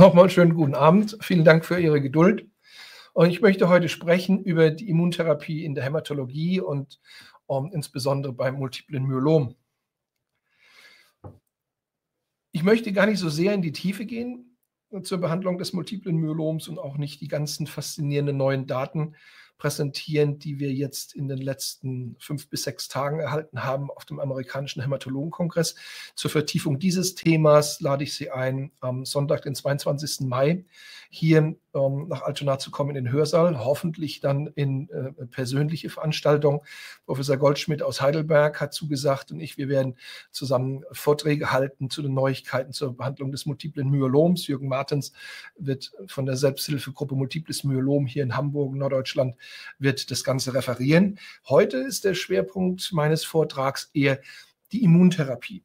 Nochmal schönen guten Abend. Vielen Dank für Ihre Geduld. Und ich möchte heute sprechen über die Immuntherapie in der Hämatologie und insbesondere beim multiplen Myelom. Ich möchte gar nicht so sehr in die Tiefe gehen zur Behandlung des multiplen Myeloms und auch nicht die ganzen faszinierenden neuen Daten präsentieren, die wir jetzt in den letzten 5 bis 6 Tagen erhalten haben auf dem amerikanischen Hämatologenkongress. Zur Vertiefung dieses Themas lade ich Sie ein, am Sonntag, den 22. Mai, hier nach Altona zu kommen in den Hörsaal, hoffentlich dann in persönliche Veranstaltung. Professor Goldschmidt aus Heidelberg hat zugesagt und wir werden zusammen Vorträge halten zu den Neuigkeiten zur Behandlung des multiplen Myeloms. Jürgen Martens wird von der Selbsthilfegruppe Multiples Myelom hier in Hamburg, Norddeutschland, wird das Ganze referieren. Heute ist der Schwerpunkt meines Vortrags eher die Immuntherapie.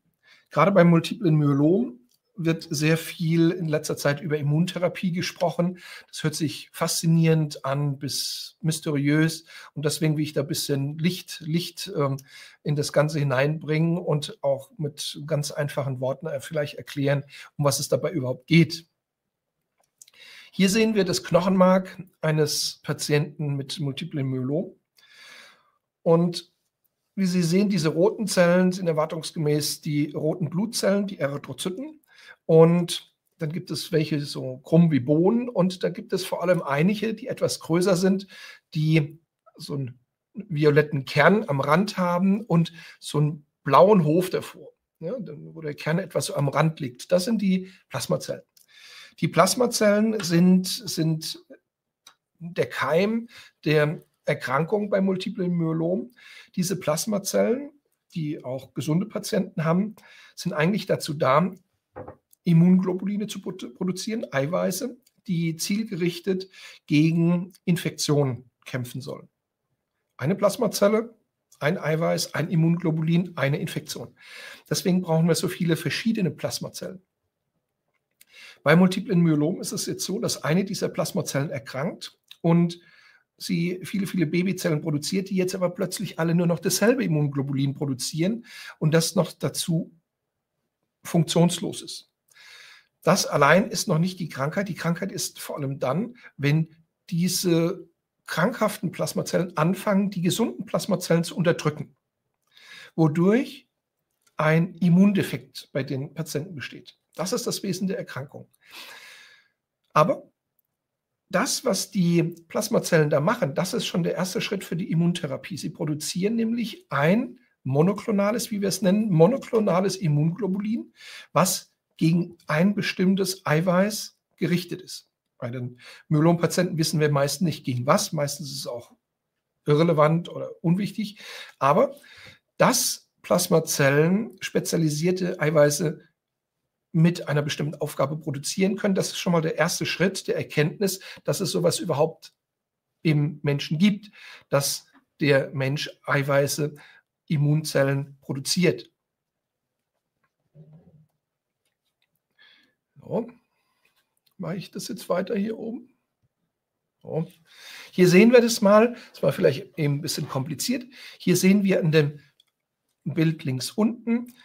Gerade beim multiplen Myelom wird sehr viel in letzter Zeit über Immuntherapie gesprochen. Das hört sich faszinierend an, bis mysteriös. Und deswegen will ich da ein bisschen Licht in das Ganze hineinbringen und auch mit ganz einfachen Worten vielleicht erklären, um was es dabei überhaupt geht. Hier sehen wir das Knochenmark eines Patienten mit multiplem Myelom. Und wie Sie sehen, diese roten Zellen sind erwartungsgemäß die roten Blutzellen, die Erythrozyten. Und dann gibt es welche so krumm wie Bohnen. Und da gibt es vor allem einige, die etwas größer sind, die so einen violetten Kern am Rand haben und so einen blauen Hof davor, ja, wo der Kern etwas so am Rand liegt. Das sind die Plasmazellen. Die Plasmazellen sind der Keim der Erkrankung bei multiplem Myelom. Diese Plasmazellen, die auch gesunde Patienten haben, sind eigentlich dazu da, Immunglobuline zu produzieren, Eiweiße, die zielgerichtet gegen Infektionen kämpfen sollen. Eine Plasmazelle, ein Eiweiß, ein Immunglobulin, eine Infektion. Deswegen brauchen wir so viele verschiedene Plasmazellen. Bei multiplen Myelom ist es jetzt so, dass eine dieser Plasmazellen erkrankt und sie viele Babyzellen produziert, die jetzt aber plötzlich alle nur noch dasselbe Immunglobulin produzieren und das noch dazu funktionslos ist. Das allein ist noch nicht die Krankheit. Die Krankheit ist vor allem dann, wenn diese krankhaften Plasmazellen anfangen, die gesunden Plasmazellen zu unterdrücken, wodurch ein Immundefekt bei den Patienten besteht. Das ist das Wesen der Erkrankung. Aber das, was die Plasmazellen da machen, das ist schon der erste Schritt für die Immuntherapie. Sie produzieren nämlich ein monoklonales, wie wir es nennen, monoklonales Immunglobulin, was gegen ein bestimmtes Eiweiß gerichtet ist. Bei den Myelompatienten wissen wir meist nicht, gegen was. Meistens ist es auch irrelevant oder unwichtig. Aber dass Plasmazellen spezialisierte Eiweiße mit einer bestimmten Aufgabe produzieren können. Das ist schon mal der erste Schritt der Erkenntnis, dass es sowas überhaupt im Menschen gibt, dass der Mensch Eiweiße, Immunzellen produziert. So. Mache ich das jetzt weiter hier oben? So. Hier sehen wir das mal. Das war vielleicht eben ein bisschen kompliziert. Hier sehen wir in dem Bild links unten,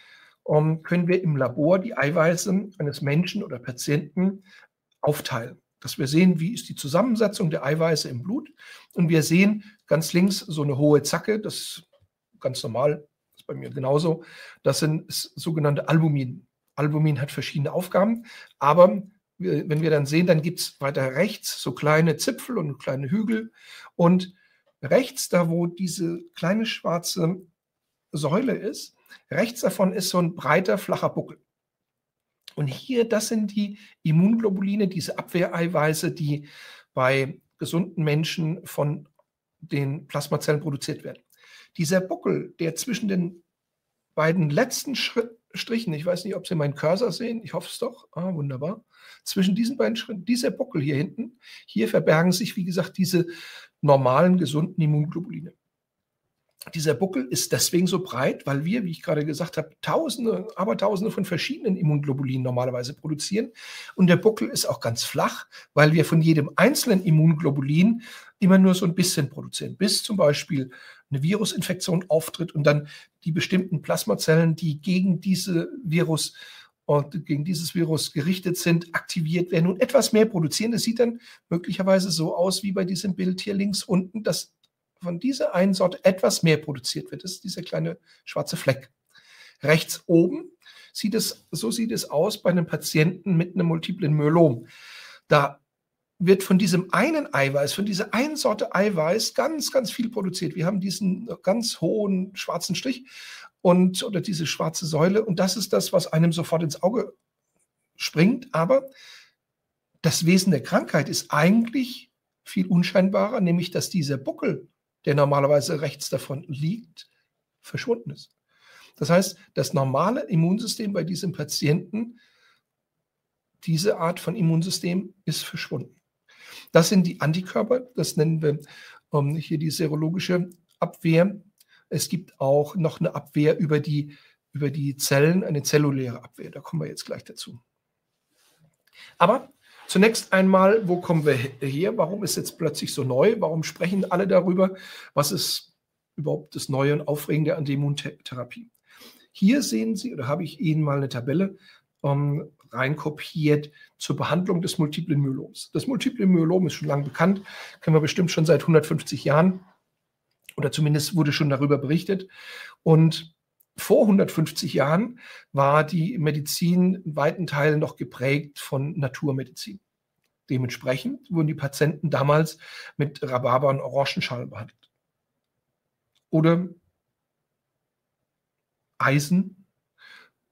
können wir im Labor die Eiweiße eines Menschen oder Patienten aufteilen. Dass wir sehen, wie ist die Zusammensetzung der Eiweiße im Blut. Und wir sehen ganz links so eine hohe Zacke, das ist ganz normal, das ist bei mir genauso. Das sind sogenannte Albumin. Albumin hat verschiedene Aufgaben, aber wenn wir dann sehen, dann gibt es weiter rechts so kleine Zipfel und kleine Hügel. Und rechts, da wo diese kleine schwarze Säule ist, rechts davon ist so ein breiter, flacher Buckel. Und hier, das sind die Immunglobuline, diese Abwehreiweiße, die bei gesunden Menschen von den Plasmazellen produziert werden. Dieser Buckel, der zwischen den beiden letzten Strichen, ich weiß nicht, ob Sie meinen Cursor sehen, ich hoffe es doch, wunderbar, zwischen diesen beiden Schritten, dieser Buckel hier hinten, hier verbergen sich, wie gesagt, diese normalen, gesunden Immunglobuline. Dieser Buckel ist deswegen so breit, weil wir, wie ich gerade gesagt habe, Tausende, Abertausende von verschiedenen Immunglobulinen normalerweise produzieren. Und der Buckel ist auch ganz flach, weil wir von jedem einzelnen Immunglobulin immer nur so ein bisschen produzieren, bis zum Beispiel eine Virusinfektion auftritt und dann die bestimmten Plasmazellen, die gegen diese Virus und gegen dieses Virus gerichtet sind, aktiviert werden und etwas mehr produzieren. Das sieht dann möglicherweise so aus wie bei diesem Bild hier links unten, dass von dieser einen Sorte etwas mehr produziert wird. Das ist dieser kleine schwarze Fleck. Rechts oben sieht es, so sieht es aus bei einem Patienten mit einem multiplen Myelom. Da wird von diesem einen Eiweiß, von dieser einen Sorte Eiweiß ganz, ganz viel produziert. Wir haben diesen ganz hohen schwarzen Strich und oder diese schwarze Säule und das ist das, was einem sofort ins Auge springt. Aber das Wesen der Krankheit ist eigentlich viel unscheinbarer, nämlich dass dieser Buckel, der normalerweise rechts davon liegt, verschwunden ist. Das heißt, das normale Immunsystem bei diesem Patienten, diese Art von Immunsystem ist verschwunden. Das sind die Antikörper, das nennen wir hier die serologische Abwehr. Es gibt auch noch eine Abwehr über die Zellen, eine zelluläre Abwehr. Da kommen wir jetzt gleich dazu. Aber zunächst einmal, wo kommen wir her? Warum ist jetzt plötzlich so neu? Warum sprechen alle darüber? Was ist überhaupt das Neue und Aufregende an der Immuntherapie? Hier sehen Sie, oder habe ich Ihnen mal eine Tabelle reinkopiert zur Behandlung des multiplen Myeloms. Das multiple Myelom ist schon lange bekannt, kennen wir bestimmt schon seit 150 Jahren oder zumindest wurde schon darüber berichtet. Und vor 150 Jahren war die Medizin in weiten Teilen noch geprägt von Naturmedizin. Dementsprechend wurden die Patienten damals mit Rhabarber und Orangenschalen behandelt. Oder Eisen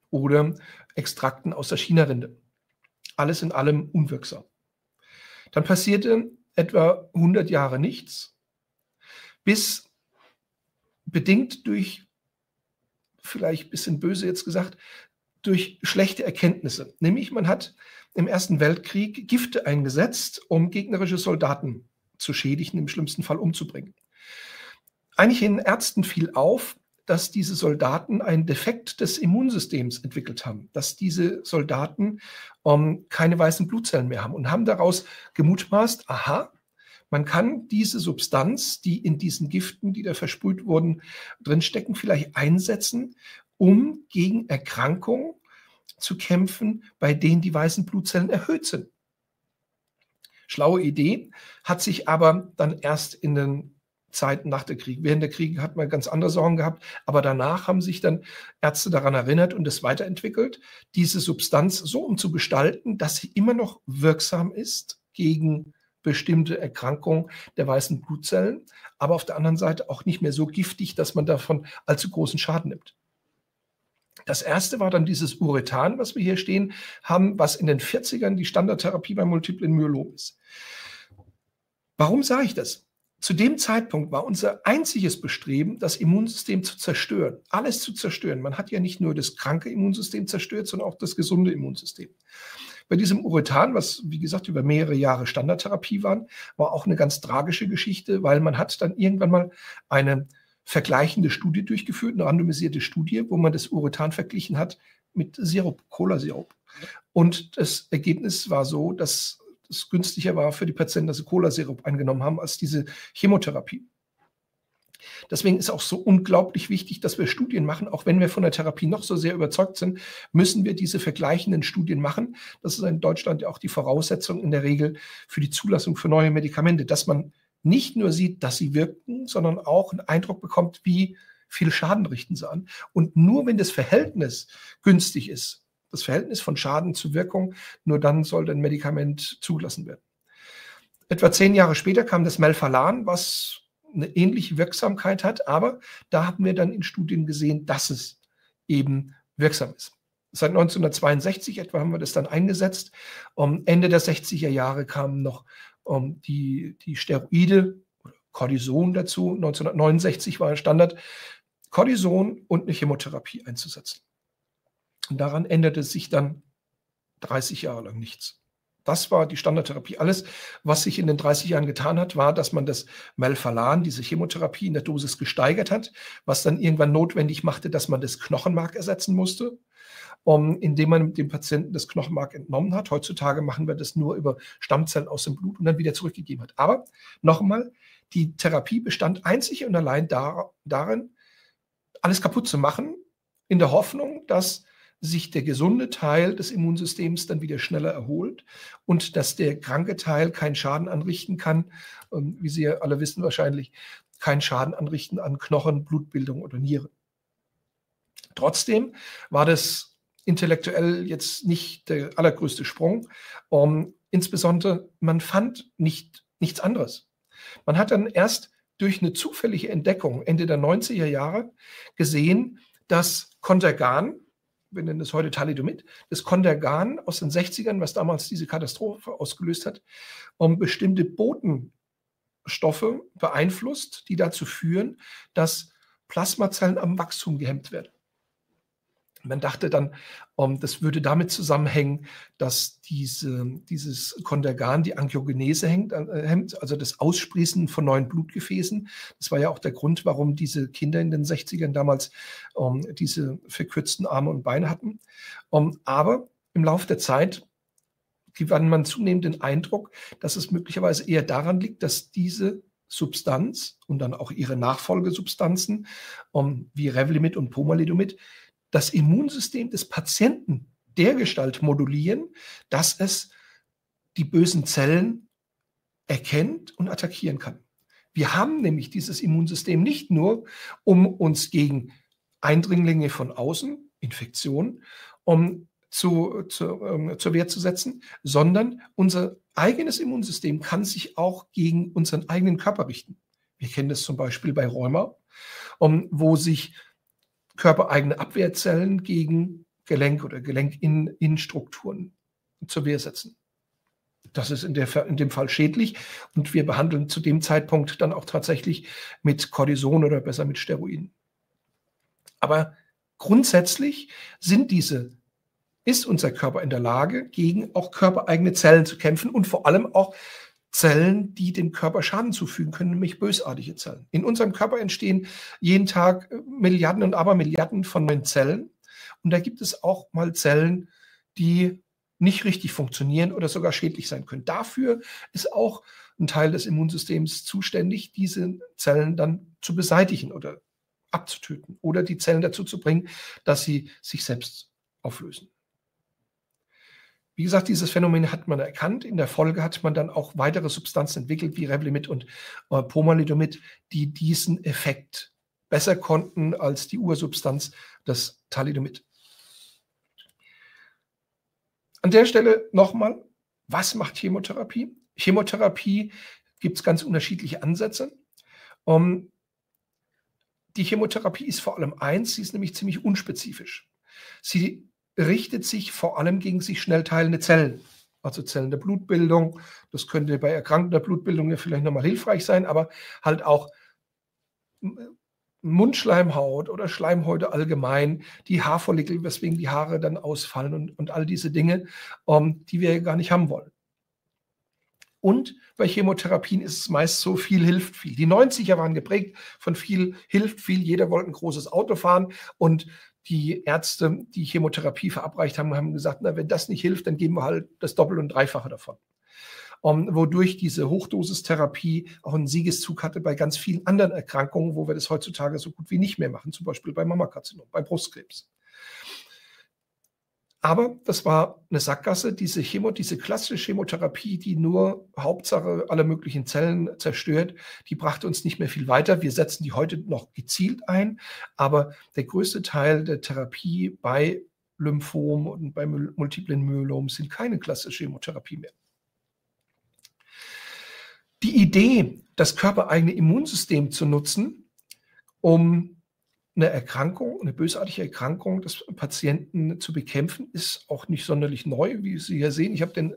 oder Extrakten aus der China-Rinde. Alles in allem unwirksam. Dann passierte etwa 100 Jahre nichts, bis bedingt durch, vielleicht ein bisschen böse jetzt gesagt, durch schlechte Erkenntnisse. Nämlich man hat im Ersten Weltkrieg Gifte eingesetzt, um gegnerische Soldaten zu schädigen, im schlimmsten Fall umzubringen. Eigentlich den Ärzten fiel auf, dass diese Soldaten einen Defekt des Immunsystems entwickelt haben, dass diese Soldaten keine weißen Blutzellen mehr haben und haben daraus gemutmaßt, aha, man kann diese Substanz, die in diesen Giften, die da versprüht wurden, drinstecken, vielleicht einsetzen, um gegen Erkrankungen zu kämpfen, bei denen die weißen Blutzellen erhöht sind. Schlaue Idee, hat sich aber dann erst in den Zeiten nach der Krieg. Während der Kriege hat man ganz andere Sorgen gehabt, aber danach haben sich dann Ärzte daran erinnert und es weiterentwickelt, diese Substanz so umzugestalten, dass sie immer noch wirksam ist gegen bestimmte Erkrankungen der weißen Blutzellen, aber auf der anderen Seite auch nicht mehr so giftig, dass man davon allzu großen Schaden nimmt. Das erste war dann dieses Urethan, was wir hier stehen haben, was in den 40ern die Standardtherapie beim multiplen Myelom ist. Warum sage ich das? Zu dem Zeitpunkt war unser einziges Bestreben, das Immunsystem zu zerstören, alles zu zerstören. Man hat ja nicht nur das kranke Immunsystem zerstört, sondern auch das gesunde Immunsystem. Bei diesem Urethan, was wie gesagt über mehrere Jahre Standardtherapie war auch eine ganz tragische Geschichte, weil man hat dann irgendwann mal eine vergleichende Studie durchgeführt, eine randomisierte Studie, wo man das Urethan verglichen hat mit Sirup, Cola-Sirup. Und das Ergebnis war so, dass es günstiger war für die Patienten, dass sie Cola-Sirup eingenommen haben, als diese Chemotherapie. Deswegen ist auch so unglaublich wichtig, dass wir Studien machen. Auch wenn wir von der Therapie noch so sehr überzeugt sind, müssen wir diese vergleichenden Studien machen. Das ist in Deutschland ja auch die Voraussetzung in der Regel für die Zulassung für neue Medikamente, dass man nicht nur sieht, dass sie wirken, sondern auch einen Eindruck bekommt, wie viel Schaden richten sie an. Und nur wenn das Verhältnis günstig ist, das Verhältnis von Schaden zu Wirkung, nur dann soll ein Medikament zugelassen werden. Etwa 10 Jahre später kam das Melphalan, was eine ähnliche Wirksamkeit hat, aber da haben wir dann in Studien gesehen, dass es eben wirksam ist. Seit 1962 etwa haben wir das dann eingesetzt. Ende der 60er Jahre kamen noch die Steroide, Cortison dazu. 1969 war Standard, Cortison und eine Chemotherapie einzusetzen. Und daran änderte sich dann 30 Jahre lang nichts. Das war die Standardtherapie. Alles, was sich in den 30 Jahren getan hat, war, dass man das Melphalan, diese Chemotherapie, in der Dosis gesteigert hat, was dann irgendwann notwendig machte, dass man das Knochenmark ersetzen musste, indem man dem Patienten das Knochenmark entnommen hat. Heutzutage machen wir das nur über Stammzellen aus dem Blut und dann wieder zurückgegeben hat. Aber nochmal, die Therapie bestand einzig und allein darin, alles kaputt zu machen, in der Hoffnung, dass sich der gesunde Teil des Immunsystems dann wieder schneller erholt und dass der kranke Teil keinen Schaden anrichten kann, wie Sie ja alle wissen wahrscheinlich, keinen Schaden anrichten an Knochen, Blutbildung oder Niere. Trotzdem war das intellektuell jetzt nicht der allergrößte Sprung. Insbesondere, man fand nichts anderes. Man hat dann erst durch eine zufällige Entdeckung Ende der 90er Jahre gesehen, dass Kontergan, wir nennen das heute Talidomid, das Kontergan aus den 60ern, was damals diese Katastrophe ausgelöst hat, bestimmte Botenstoffe beeinflusst, die dazu führen, dass Plasmazellen am Wachstum gehemmt werden. Man dachte dann, das würde damit zusammenhängen, dass dieses Kontergan die Angiogenese hemmt, also das Aussprießen von neuen Blutgefäßen. Das war ja auch der Grund, warum diese Kinder in den 60ern damals diese verkürzten Arme und Beine hatten. Aber im Laufe der Zeit gewann man zunehmend den Eindruck, dass es möglicherweise eher daran liegt, dass diese Substanz und dann auch ihre Nachfolgesubstanzen wie Revlimid und Pomalidomid das Immunsystem des Patienten dergestalt modulieren, dass es die bösen Zellen erkennt und attackieren kann. Wir haben nämlich dieses Immunsystem nicht nur, um uns gegen Eindringlinge von außen, Infektionen, zur Wehr zu setzen, sondern unser eigenes Immunsystem kann sich auch gegen unseren eigenen Körper richten. Wir kennen das zum Beispiel bei Rheuma, wo sich körpereigene Abwehrzellen gegen Gelenk- oder Gelenkinnenstrukturen zur Wehr setzen. Das ist in dem Fall schädlich und wir behandeln zu dem Zeitpunkt dann auch tatsächlich mit Cortison oder besser mit Steroiden. Aber grundsätzlich ist unser Körper in der Lage, gegen auch körpereigene Zellen zu kämpfen und vor allem auch Zellen, die dem Körper Schaden zufügen können, nämlich bösartige Zellen. In unserem Körper entstehen jeden Tag Milliarden und Abermilliarden von neuen Zellen. Und da gibt es auch mal Zellen, die nicht richtig funktionieren oder sogar schädlich sein können. Dafür ist auch ein Teil des Immunsystems zuständig, diese Zellen dann zu beseitigen oder abzutöten oder die Zellen dazu zu bringen, dass sie sich selbst auflösen. Wie gesagt, dieses Phänomen hat man erkannt. In der Folge hat man dann auch weitere Substanzen entwickelt, wie Revlimid und Pomalidomid, die diesen Effekt besser konnten als die Ursubstanz, das Talidomid. An der Stelle nochmal, was macht Chemotherapie? Chemotherapie gibt es ganz unterschiedliche Ansätze. Die Chemotherapie ist vor allem eins, sie ist nämlich ziemlich unspezifisch. Sie richtet sich vor allem gegen sich schnell teilende Zellen, also Zellen der Blutbildung. Das könnte bei erkrankender Blutbildung ja vielleicht nochmal hilfreich sein, aber halt auch Mundschleimhaut oder Schleimhäute allgemein, die Haarfollikel, weswegen die Haare dann ausfallen und all diese Dinge, die wir gar nicht haben wollen. Und bei Chemotherapien ist es meist so, viel hilft viel. Die 90er waren geprägt von viel hilft viel, jeder wollte ein großes Auto fahren und die Ärzte, die Chemotherapie verabreicht haben, haben gesagt, na, wenn das nicht hilft, dann geben wir halt das Doppel- und Dreifache davon. Wodurch diese Hochdosistherapie auch einen Siegeszug hatte bei ganz vielen anderen Erkrankungen, wo wir das heutzutage so gut wie nicht mehr machen, zum Beispiel bei Mammakarzinom, bei Brustkrebs. Aber das war eine Sackgasse, diese klassische Chemotherapie, die nur Hauptsache alle möglichen Zellen zerstört, die brachte uns nicht mehr viel weiter. Wir setzen die heute noch gezielt ein, aber der größte Teil der Therapie bei Lymphom und bei multiplen Myelomen sind keine klassische Chemotherapie mehr. Die Idee, das körpereigene Immunsystem zu nutzen, um eine Erkrankung, eine bösartige Erkrankung des Patienten zu bekämpfen, ist auch nicht sonderlich neu, wie Sie hier sehen. Ich habe den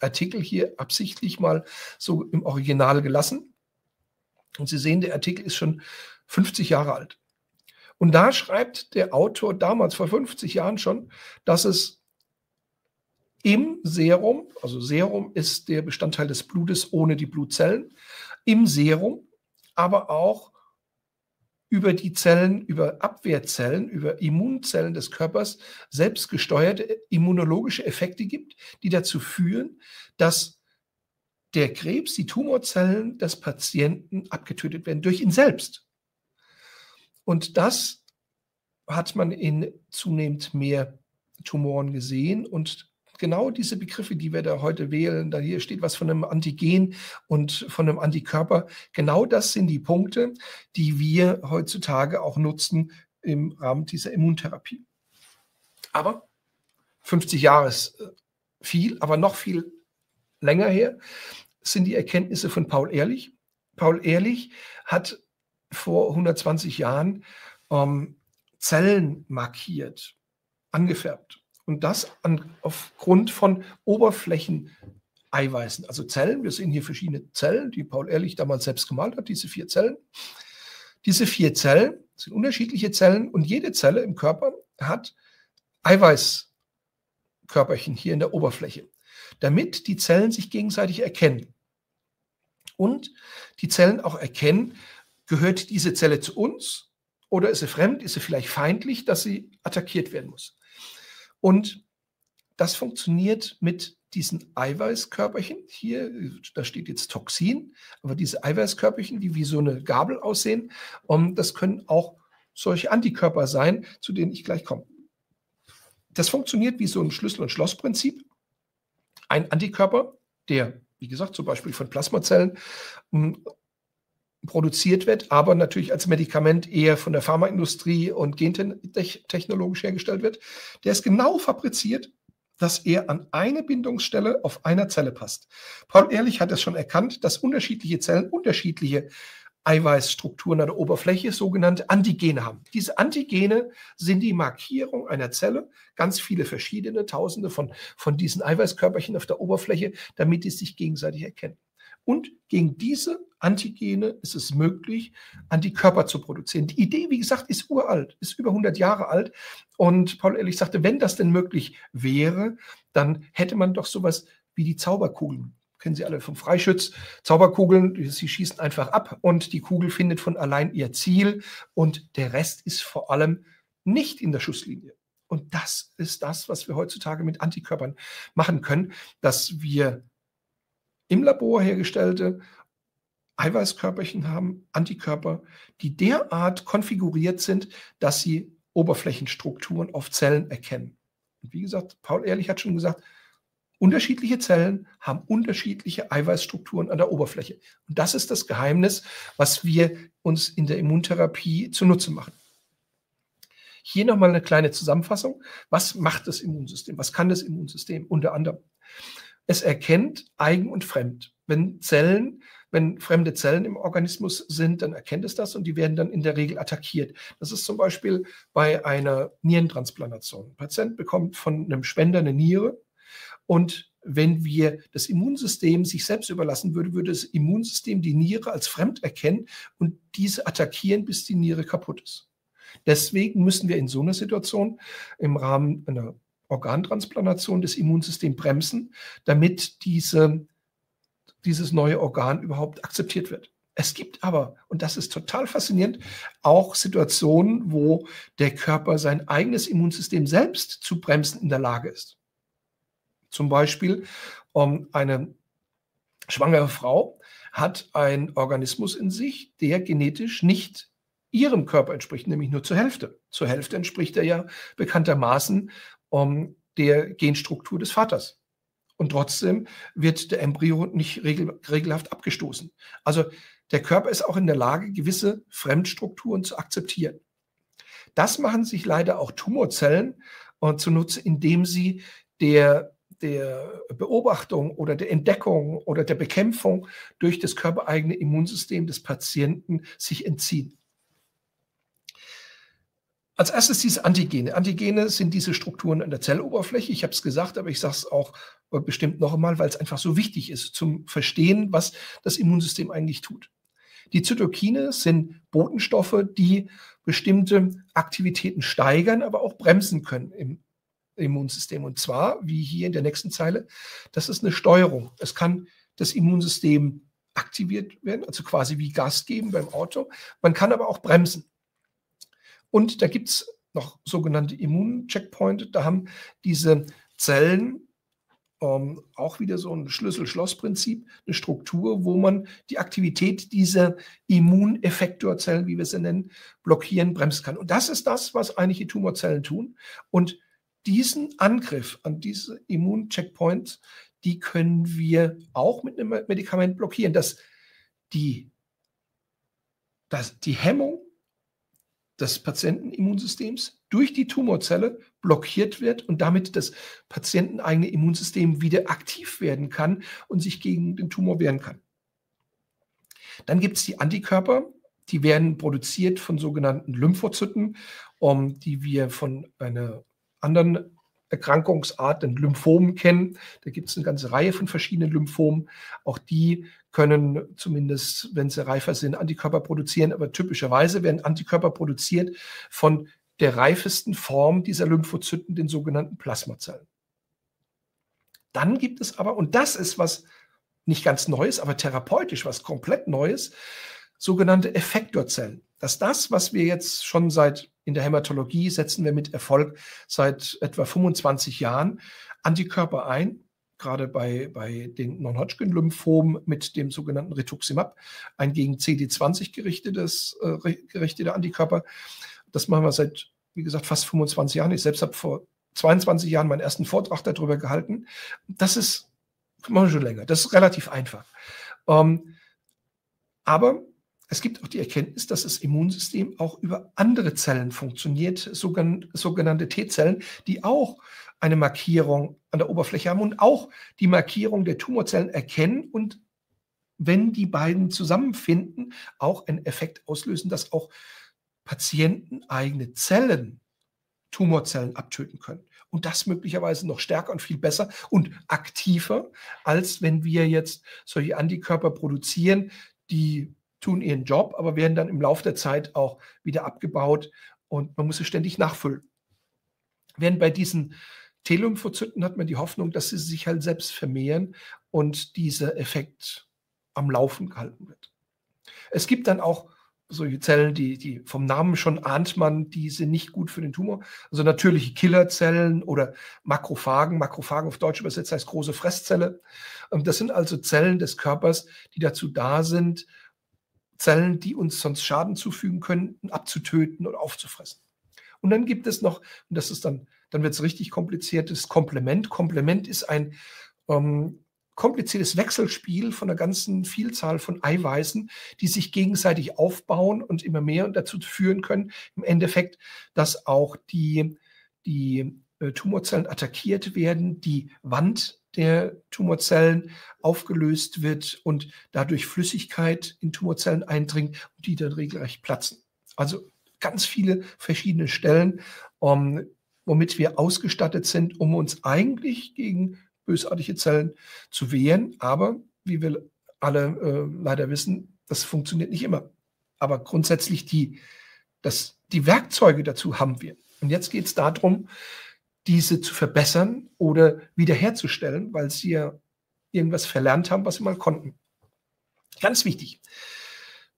Artikel hier absichtlich mal so im Original gelassen. Und Sie sehen, der Artikel ist schon 50 Jahre alt. Und da schreibt der Autor damals, vor 50 Jahren schon, dass es im Serum, also Serum ist der Bestandteil des Blutes ohne die Blutzellen, im Serum, aber auch über die Zellen, über Abwehrzellen, über Immunzellen des Körpers selbstgesteuerte immunologische Effekte gibt, die dazu führen, dass der Krebs, die Tumorzellen des Patienten abgetötet werden durch ihn selbst. Und das hat man in zunehmend mehr Tumoren gesehen. Und genau diese Begriffe, die wir da heute wählen, da hier steht was von einem Antigen und von einem Antikörper, genau das sind die Punkte, die wir heutzutage auch nutzen im Rahmen dieser Immuntherapie. Aber 50 Jahre ist viel, aber noch viel länger her sind die Erkenntnisse von Paul Ehrlich. Paul Ehrlich hat vor 120 Jahren Zellen markiert, angefärbt. Und das aufgrund von Oberflächeneiweißen, also Zellen. Wir sehen hier verschiedene Zellen, die Paul Ehrlich damals selbst gemalt hat, diese 4 Zellen. Diese 4 Zellen sind unterschiedliche Zellen und jede Zelle im Körper hat Eiweißkörperchen hier in der Oberfläche, damit die Zellen sich gegenseitig erkennen. Und die Zellen auch erkennen, gehört diese Zelle zu uns oder ist sie fremd, ist sie vielleicht feindlich, dass sie attackiert werden muss. Und das funktioniert mit diesen Eiweißkörperchen. Hier, da steht jetzt Toxin, aber diese Eiweißkörperchen, die wie so eine Gabel aussehen, das können auch solche Antikörper sein, zu denen ich gleich komme. Das funktioniert wie so ein Schlüssel- und Schlossprinzip. Ein Antikörper, der, wie gesagt, zum Beispiel von Plasmazellen produziert wird, aber natürlich als Medikament eher von der Pharmaindustrie und gentechnologisch hergestellt wird, der ist genau fabriziert, dass er an eine Bindungsstelle auf einer Zelle passt. Paul Ehrlich hat es schon erkannt, dass unterschiedliche Zellen unterschiedliche Eiweißstrukturen an der Oberfläche, sogenannte Antigene haben. Diese Antigene sind die Markierung einer Zelle, ganz viele verschiedene, tausende von diesen Eiweißkörperchen auf der Oberfläche, damit die sich gegenseitig erkennen. Und gegen diese Antigene ist es möglich, Antikörper zu produzieren. Die Idee, wie gesagt, ist uralt, ist über 100 Jahre alt. Und Paul Ehrlich sagte, wenn das denn möglich wäre, dann hätte man doch sowas wie die Zauberkugeln. Kennen Sie alle vom Freischütz. Zauberkugeln, sie schießen einfach ab und die Kugel findet von allein ihr Ziel und der Rest ist vor allem nicht in der Schusslinie. Und das ist das, was wir heutzutage mit Antikörpern machen können, dass wir im Labor hergestellte Eiweißkörperchen haben, Antikörper, die derart konfiguriert sind, dass sie Oberflächenstrukturen auf Zellen erkennen. Und wie gesagt, Paul Ehrlich hat schon gesagt, unterschiedliche Zellen haben unterschiedliche Eiweißstrukturen an der Oberfläche. Und das ist das Geheimnis, was wir uns in der Immuntherapie zunutze machen. Hier nochmal eine kleine Zusammenfassung. Was macht das Immunsystem? Was kann das Immunsystem? Unter anderem, es erkennt eigen und fremd. Wenn fremde Zellen im Organismus sind, dann erkennt es das und die werden dann in der Regel attackiert. Das ist zum Beispiel bei einer Nierentransplantation. Ein Patient bekommt von einem Spender eine Niere. Und wenn wir das Immunsystem sich selbst überlassen würden, würde das Immunsystem die Niere als fremd erkennen und diese attackieren, bis die Niere kaputt ist. Deswegen müssen wir in so einer Situation im Rahmen einer Organtransplantation das Immunsystem bremsen, damit dieses neue Organ überhaupt akzeptiert wird. Es gibt aber, und das ist total faszinierend, auch Situationen, wo der Körper sein eigenes Immunsystem selbst zu bremsen in der Lage ist. Zum Beispiel eine schwangere Frau hat einen Organismus in sich, der genetisch nicht ihrem Körper entspricht, nämlich nur zur Hälfte. Zur Hälfte entspricht er ja bekanntermaßen der Genstruktur des Vaters. Und trotzdem wird der Embryo nicht regelhaft abgestoßen. Also der Körper ist auch in der Lage, gewisse Fremdstrukturen zu akzeptieren. Das machen sich leider auch Tumorzellen zunutze, indem sie der Beobachtung oder der Entdeckung oder der Bekämpfung durch das körpereigene Immunsystem des Patienten sich entziehen. Als erstes diese Antigene. Antigene sind diese Strukturen an der Zelloberfläche. Ich habe es gesagt, aber ich sage es auch bestimmt noch einmal, weil es einfach so wichtig ist zum Verstehen, was das Immunsystem eigentlich tut. Die Zytokine sind Botenstoffe, die bestimmte Aktivitäten steigern, aber auch bremsen können im Immunsystem. Und zwar, wie hier in der nächsten Zeile, das ist eine Steuerung. Es kann das Immunsystem aktiviert werden, also quasi wie Gas geben beim Auto. Man kann aber auch bremsen. Und da gibt es noch sogenannte Immuncheckpoint. Da haben diese Zellen auch wieder so ein Schlüssel-Schloss-Prinzip, eine Struktur, wo man die Aktivität dieser Immuneffektorzellen, wie wir sie nennen, blockieren, bremsen kann. Und das ist das, was eigentlich die Tumorzellen tun. Und diesen Angriff an diese Immuncheckpoints, die können wir auch mit einem Medikament blockieren, dass die Hemmung des Patientenimmunsystems durch die Tumorzelle blockiert wird und damit das patienteneigene Immunsystem wieder aktiv werden kann und sich gegen den Tumor wehren kann. Dann gibt es die Antikörper, die werden produziert von sogenannten Lymphozyten, die wir von einer anderen Erkrankungsart, den Lymphomen, kennen. Da gibt es eine ganze Reihe von verschiedenen Lymphomen. Auch die können zumindest, wenn sie reifer sind, Antikörper produzieren. Aber typischerweise werden Antikörper produziert von der reifesten Form dieser Lymphozyten, den sogenannten Plasmazellen. Dann gibt es aber, und das ist was nicht ganz Neues, aber therapeutisch was komplett Neues, sogenannte Effektorzellen. Dass das, was wir jetzt schon seit, in der Hämatologie setzen wir mit Erfolg seit etwa 25 Jahren Antikörper ein, gerade bei den Non-Hodgkin-Lymphomen mit dem sogenannten Rituximab, ein gegen CD20 gerichteter Antikörper. Das machen wir seit, wie gesagt, fast 25 Jahren. Ich selbst habe vor 22 Jahren meinen ersten Vortrag darüber gehalten. Das ist, machen wir schon länger, das ist relativ einfach. Aber es gibt auch die Erkenntnis, dass das Immunsystem auch über andere Zellen funktioniert, sogenannte T-Zellen, die auch eine Markierung an der Oberfläche haben und auch die Markierung der Tumorzellen erkennen und, wenn die beiden zusammenfinden, auch einen Effekt auslösen, dass auch patienteneigene Zellen Tumorzellen abtöten können. Und das möglicherweise noch stärker und viel besser und aktiver, als wenn wir jetzt solche Antikörper produzieren, die tun ihren Job, aber werden dann im Laufe der Zeit auch wieder abgebaut und man muss es ständig nachfüllen. Während bei diesen T-Lymphozyten hat man die Hoffnung, dass sie sich halt selbst vermehren und dieser Effekt am Laufen gehalten wird. Es gibt dann auch solche Zellen, die vom Namen schon ahnt man, die sind nicht gut für den Tumor. Also natürliche Killerzellen oder Makrophagen. Makrophagen auf Deutsch übersetzt heißt große Fresszelle. Das sind also Zellen des Körpers, die dazu da sind, Zellen, die uns sonst Schaden zufügen könnten, abzutöten oder aufzufressen. Und dann gibt es noch, und das ist dann wird es richtig kompliziert, das Komplement. Komplement ist ein kompliziertes Wechselspiel von einer ganzen Vielzahl von Eiweißen, die sich gegenseitig aufbauen und immer mehr und dazu führen können, im Endeffekt, dass auch die Tumorzellen attackiert werden, die Wand der Tumorzellen aufgelöst wird und dadurch Flüssigkeit in Tumorzellen eindringt und die dann regelrecht platzen. Also ganz viele verschiedene Stellen, womit wir ausgestattet sind, um uns eigentlich gegen bösartige Zellen zu wehren. Aber wie wir alle leider wissen, das funktioniert nicht immer. Aber grundsätzlich die Werkzeuge dazu haben wir. Und jetzt geht es darum, diese zu verbessern oder wiederherzustellen, weil sie ja irgendwas verlernt haben, was sie mal konnten. Ganz wichtig.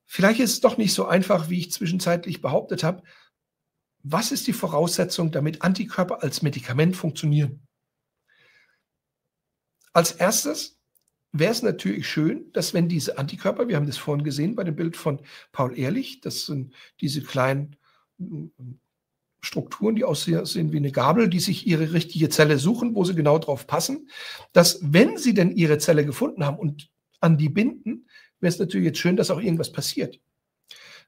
Vielleicht ist es doch nicht so einfach, wie ich zwischenzeitlich behauptet habe. Was ist die Voraussetzung, damit Antikörper als Medikament funktionieren? Als erstes wäre es natürlich schön, dass wenn diese Antikörper, wir haben das vorhin gesehen bei dem Bild von Paul Ehrlich, das sind diese kleinen Strukturen, die aussehen wie eine Gabel, die sich ihre richtige Zelle suchen, wo sie genau drauf passen, dass wenn sie denn ihre Zelle gefunden haben und an die binden, wäre es natürlich jetzt schön, dass auch irgendwas passiert.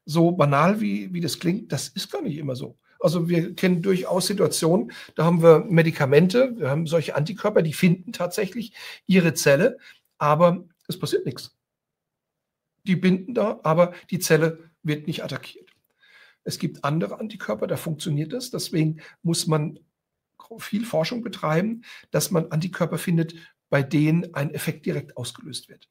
So banal wie das klingt, das ist gar nicht immer so. Also wir kennen durchaus Situationen, da haben wir Medikamente, wir haben solche Antikörper, die finden tatsächlich ihre Zelle, aber es passiert nichts. Die binden da, aber die Zelle wird nicht attackiert. Es gibt andere Antikörper, da funktioniert das. Deswegen muss man viel Forschung betreiben, dass man Antikörper findet, bei denen ein Effekt direkt ausgelöst wird.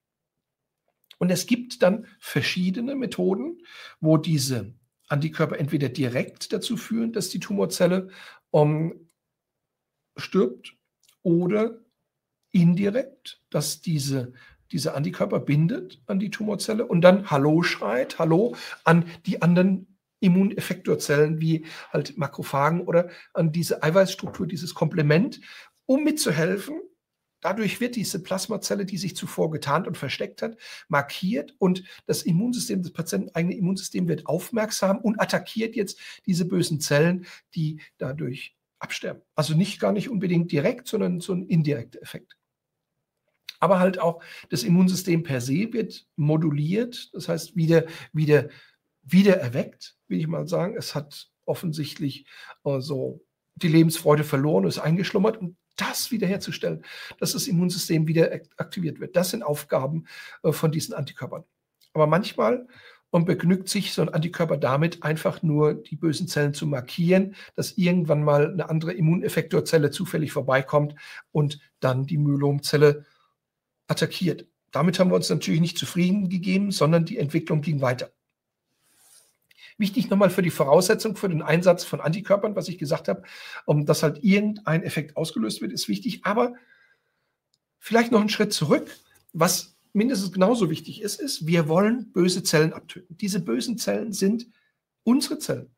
Und es gibt dann verschiedene Methoden, wo diese Antikörper entweder direkt dazu führen, dass die Tumorzelle stirbt, oder indirekt, dass diese Antikörper bindet an die Tumorzelle und dann Hallo schreit, Hallo an die anderen Immuneffektorzellen wie halt Makrophagen oder an diese Eiweißstruktur, dieses Komplement, um mitzuhelfen, Dadurch wird diese Plasmazelle, die sich zuvor getarnt und versteckt hat, markiert und das Immunsystem, das patienteneigene Immunsystem wird aufmerksam und attackiert jetzt diese bösen Zellen, die dadurch absterben. Also nicht gar nicht unbedingt direkt, sondern so ein indirekter Effekt. Aber halt auch das Immunsystem per se wird moduliert, das heißt wieder erweckt, will ich mal sagen. Es hat offensichtlich so die Lebensfreude verloren, ist eingeschlummert und das wiederherzustellen, dass das Immunsystem wieder aktiviert wird. Das sind Aufgaben von diesen Antikörpern. Aber manchmal begnügt sich so ein Antikörper damit, einfach nur die bösen Zellen zu markieren, dass irgendwann mal eine andere Immuneffektorzelle zufällig vorbeikommt und dann die Myelomzelle attackiert. Damit haben wir uns natürlich nicht zufrieden gegeben, sondern die Entwicklung ging weiter. Wichtig nochmal für die Voraussetzung für den Einsatz von Antikörpern, was ich gesagt habe, dass halt irgendein Effekt ausgelöst wird, ist wichtig. Aber vielleicht noch einen Schritt zurück. Was mindestens genauso wichtig ist, ist, wir wollen böse Zellen abtöten. Diese bösen Zellen sind unsere Zellen.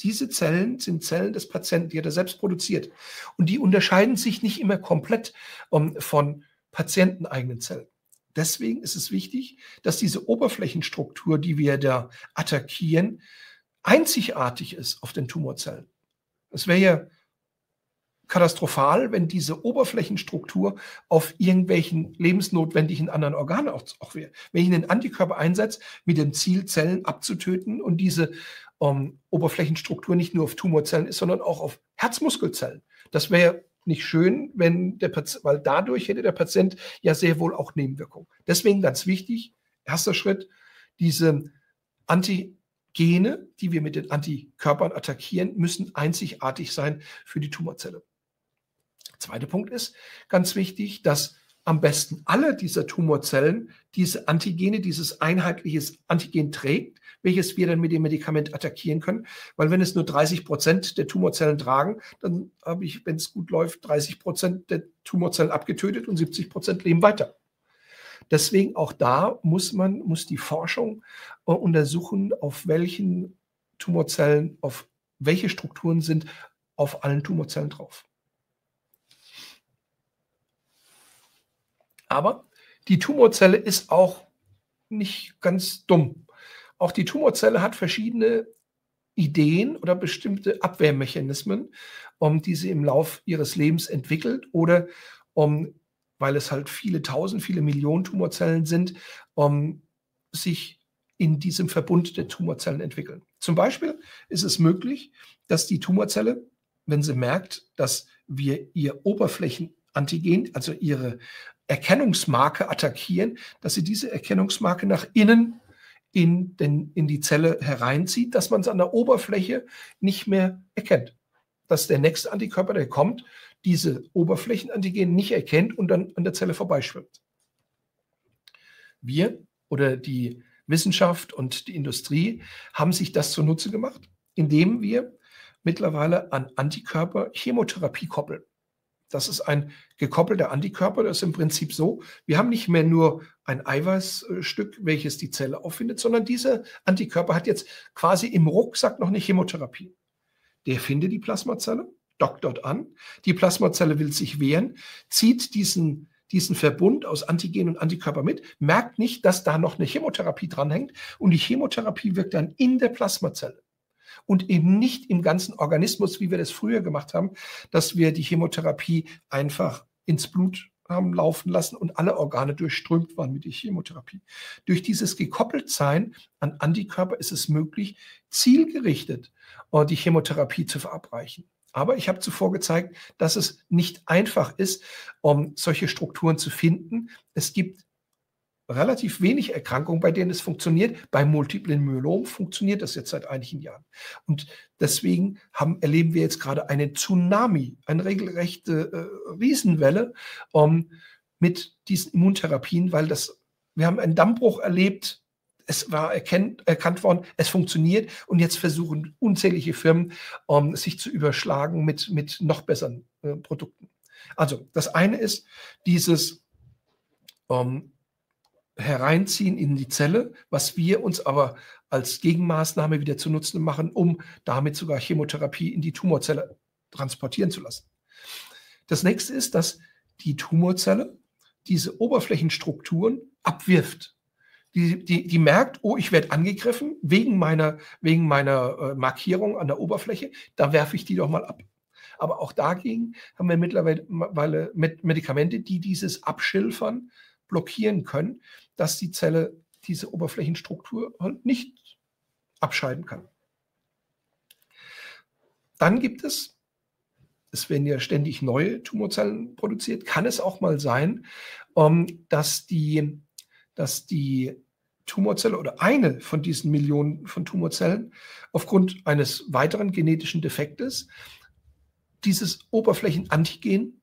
Diese Zellen sind Zellen des Patienten, die hat er selbst produziert. Und die unterscheiden sich nicht immer komplett von patienteneigenen Zellen. Deswegen ist es wichtig, dass diese Oberflächenstruktur, die wir da attackieren, einzigartig ist auf den Tumorzellen. Es wäre ja katastrophal, wenn diese Oberflächenstruktur auf irgendwelchen lebensnotwendigen anderen Organen auch wäre. Wenn ich einen Antikörper einsetze, mit dem Ziel, Zellen abzutöten und diese Oberflächenstruktur nicht nur auf Tumorzellen ist, sondern auch auf Herzmuskelzellen. Das wäre ja nicht schön, wenn der Patient, weil dadurch hätte der Patient ja sehr wohl auch Nebenwirkungen. Deswegen ganz wichtig, erster Schritt, diese Antigene, die wir mit den Antikörpern attackieren, müssen einzigartig sein für die Tumorzelle. Zweiter Punkt ist ganz wichtig, dass am besten alle dieser Tumorzellen diese Antigene, dieses einheitliches Antigen trägt, welches wir dann mit dem Medikament attackieren können. Weil wenn es nur 30% der Tumorzellen tragen, dann habe ich, wenn es gut läuft, 30% der Tumorzellen abgetötet und 70% leben weiter. Deswegen auch da muss die Forschung untersuchen, auf welchen Tumorzellen, auf welche Strukturen sind auf allen Tumorzellen drauf. Aber die Tumorzelle ist auch nicht ganz dumm. Auch die Tumorzelle hat verschiedene Ideen oder bestimmte Abwehrmechanismen, die sie im Lauf ihres Lebens entwickelt oder weil es halt viele tausend, viele Millionen Tumorzellen sind, sich in diesem Verbund der Tumorzellen entwickeln. Zum Beispiel ist es möglich, dass die Tumorzelle, wenn sie merkt, dass wir ihr Oberflächenantigen, also ihre Erkennungsmarke attackieren, dass sie diese Erkennungsmarke nach innen in die Zelle hereinzieht, dass man es an der Oberfläche nicht mehr erkennt. Dass der nächste Antikörper, der kommt, diese Oberflächenantigen nicht erkennt und dann an der Zelle vorbeischwimmt. Wir oder die Wissenschaft und die Industrie haben sich das zunutze gemacht, indem wir mittlerweile an Antikörper Chemotherapie koppeln. Das ist ein gekoppelter Antikörper. Das ist im Prinzip so, wir haben nicht mehr nur ein Eiweißstück, welches die Zelle auffindet, sondern dieser Antikörper hat jetzt quasi im Rucksack noch eine Chemotherapie. Der findet die Plasmazelle, dockt dort an. Die Plasmazelle will sich wehren, zieht diesen Verbund aus Antigen und Antikörper mit, merkt nicht, dass da noch eine Chemotherapie dranhängt und die Chemotherapie wirkt dann in der Plasmazelle. Und eben nicht im ganzen Organismus, wie wir das früher gemacht haben, dass wir die Chemotherapie einfach ins Blut haben laufen lassen und alle Organe durchströmt waren mit der Chemotherapie. Durch dieses Gekoppeltsein an Antikörper ist es möglich, zielgerichtet die Chemotherapie zu verabreichen. Aber ich habe zuvor gezeigt, dass es nicht einfach ist, solche Strukturen zu finden. Es gibt relativ wenig Erkrankungen, bei denen es funktioniert. Bei multiplen Myelom funktioniert das jetzt seit einigen Jahren. Und deswegen erleben wir jetzt gerade einen Tsunami, eine regelrechte Riesenwelle mit diesen Immuntherapien, weil wir haben einen Dammbruch erlebt. Es war erkannt worden, es funktioniert und jetzt versuchen unzählige Firmen, sich zu überschlagen mit noch besseren Produkten. Also das eine ist dieses Hereinziehen in die Zelle, was wir uns aber als Gegenmaßnahme wieder zunutze machen, um damit sogar Chemotherapie in die Tumorzelle transportieren zu lassen. Das nächste ist, dass die Tumorzelle diese Oberflächenstrukturen abwirft. Die merkt, oh, ich werde angegriffen wegen meiner Markierung an der Oberfläche, da werfe ich die doch mal ab. Aber auch dagegen haben wir mittlerweile Medikamente, die dieses Abschilfern blockieren können, dass die Zelle diese Oberflächenstruktur nicht abscheiden kann. Dann gibt es, es werden ja ständig neue Tumorzellen produziert, kann es auch mal sein, dass die Tumorzelle oder eine von diesen Millionen von Tumorzellen aufgrund eines weiteren genetischen Defektes dieses Oberflächenantigen,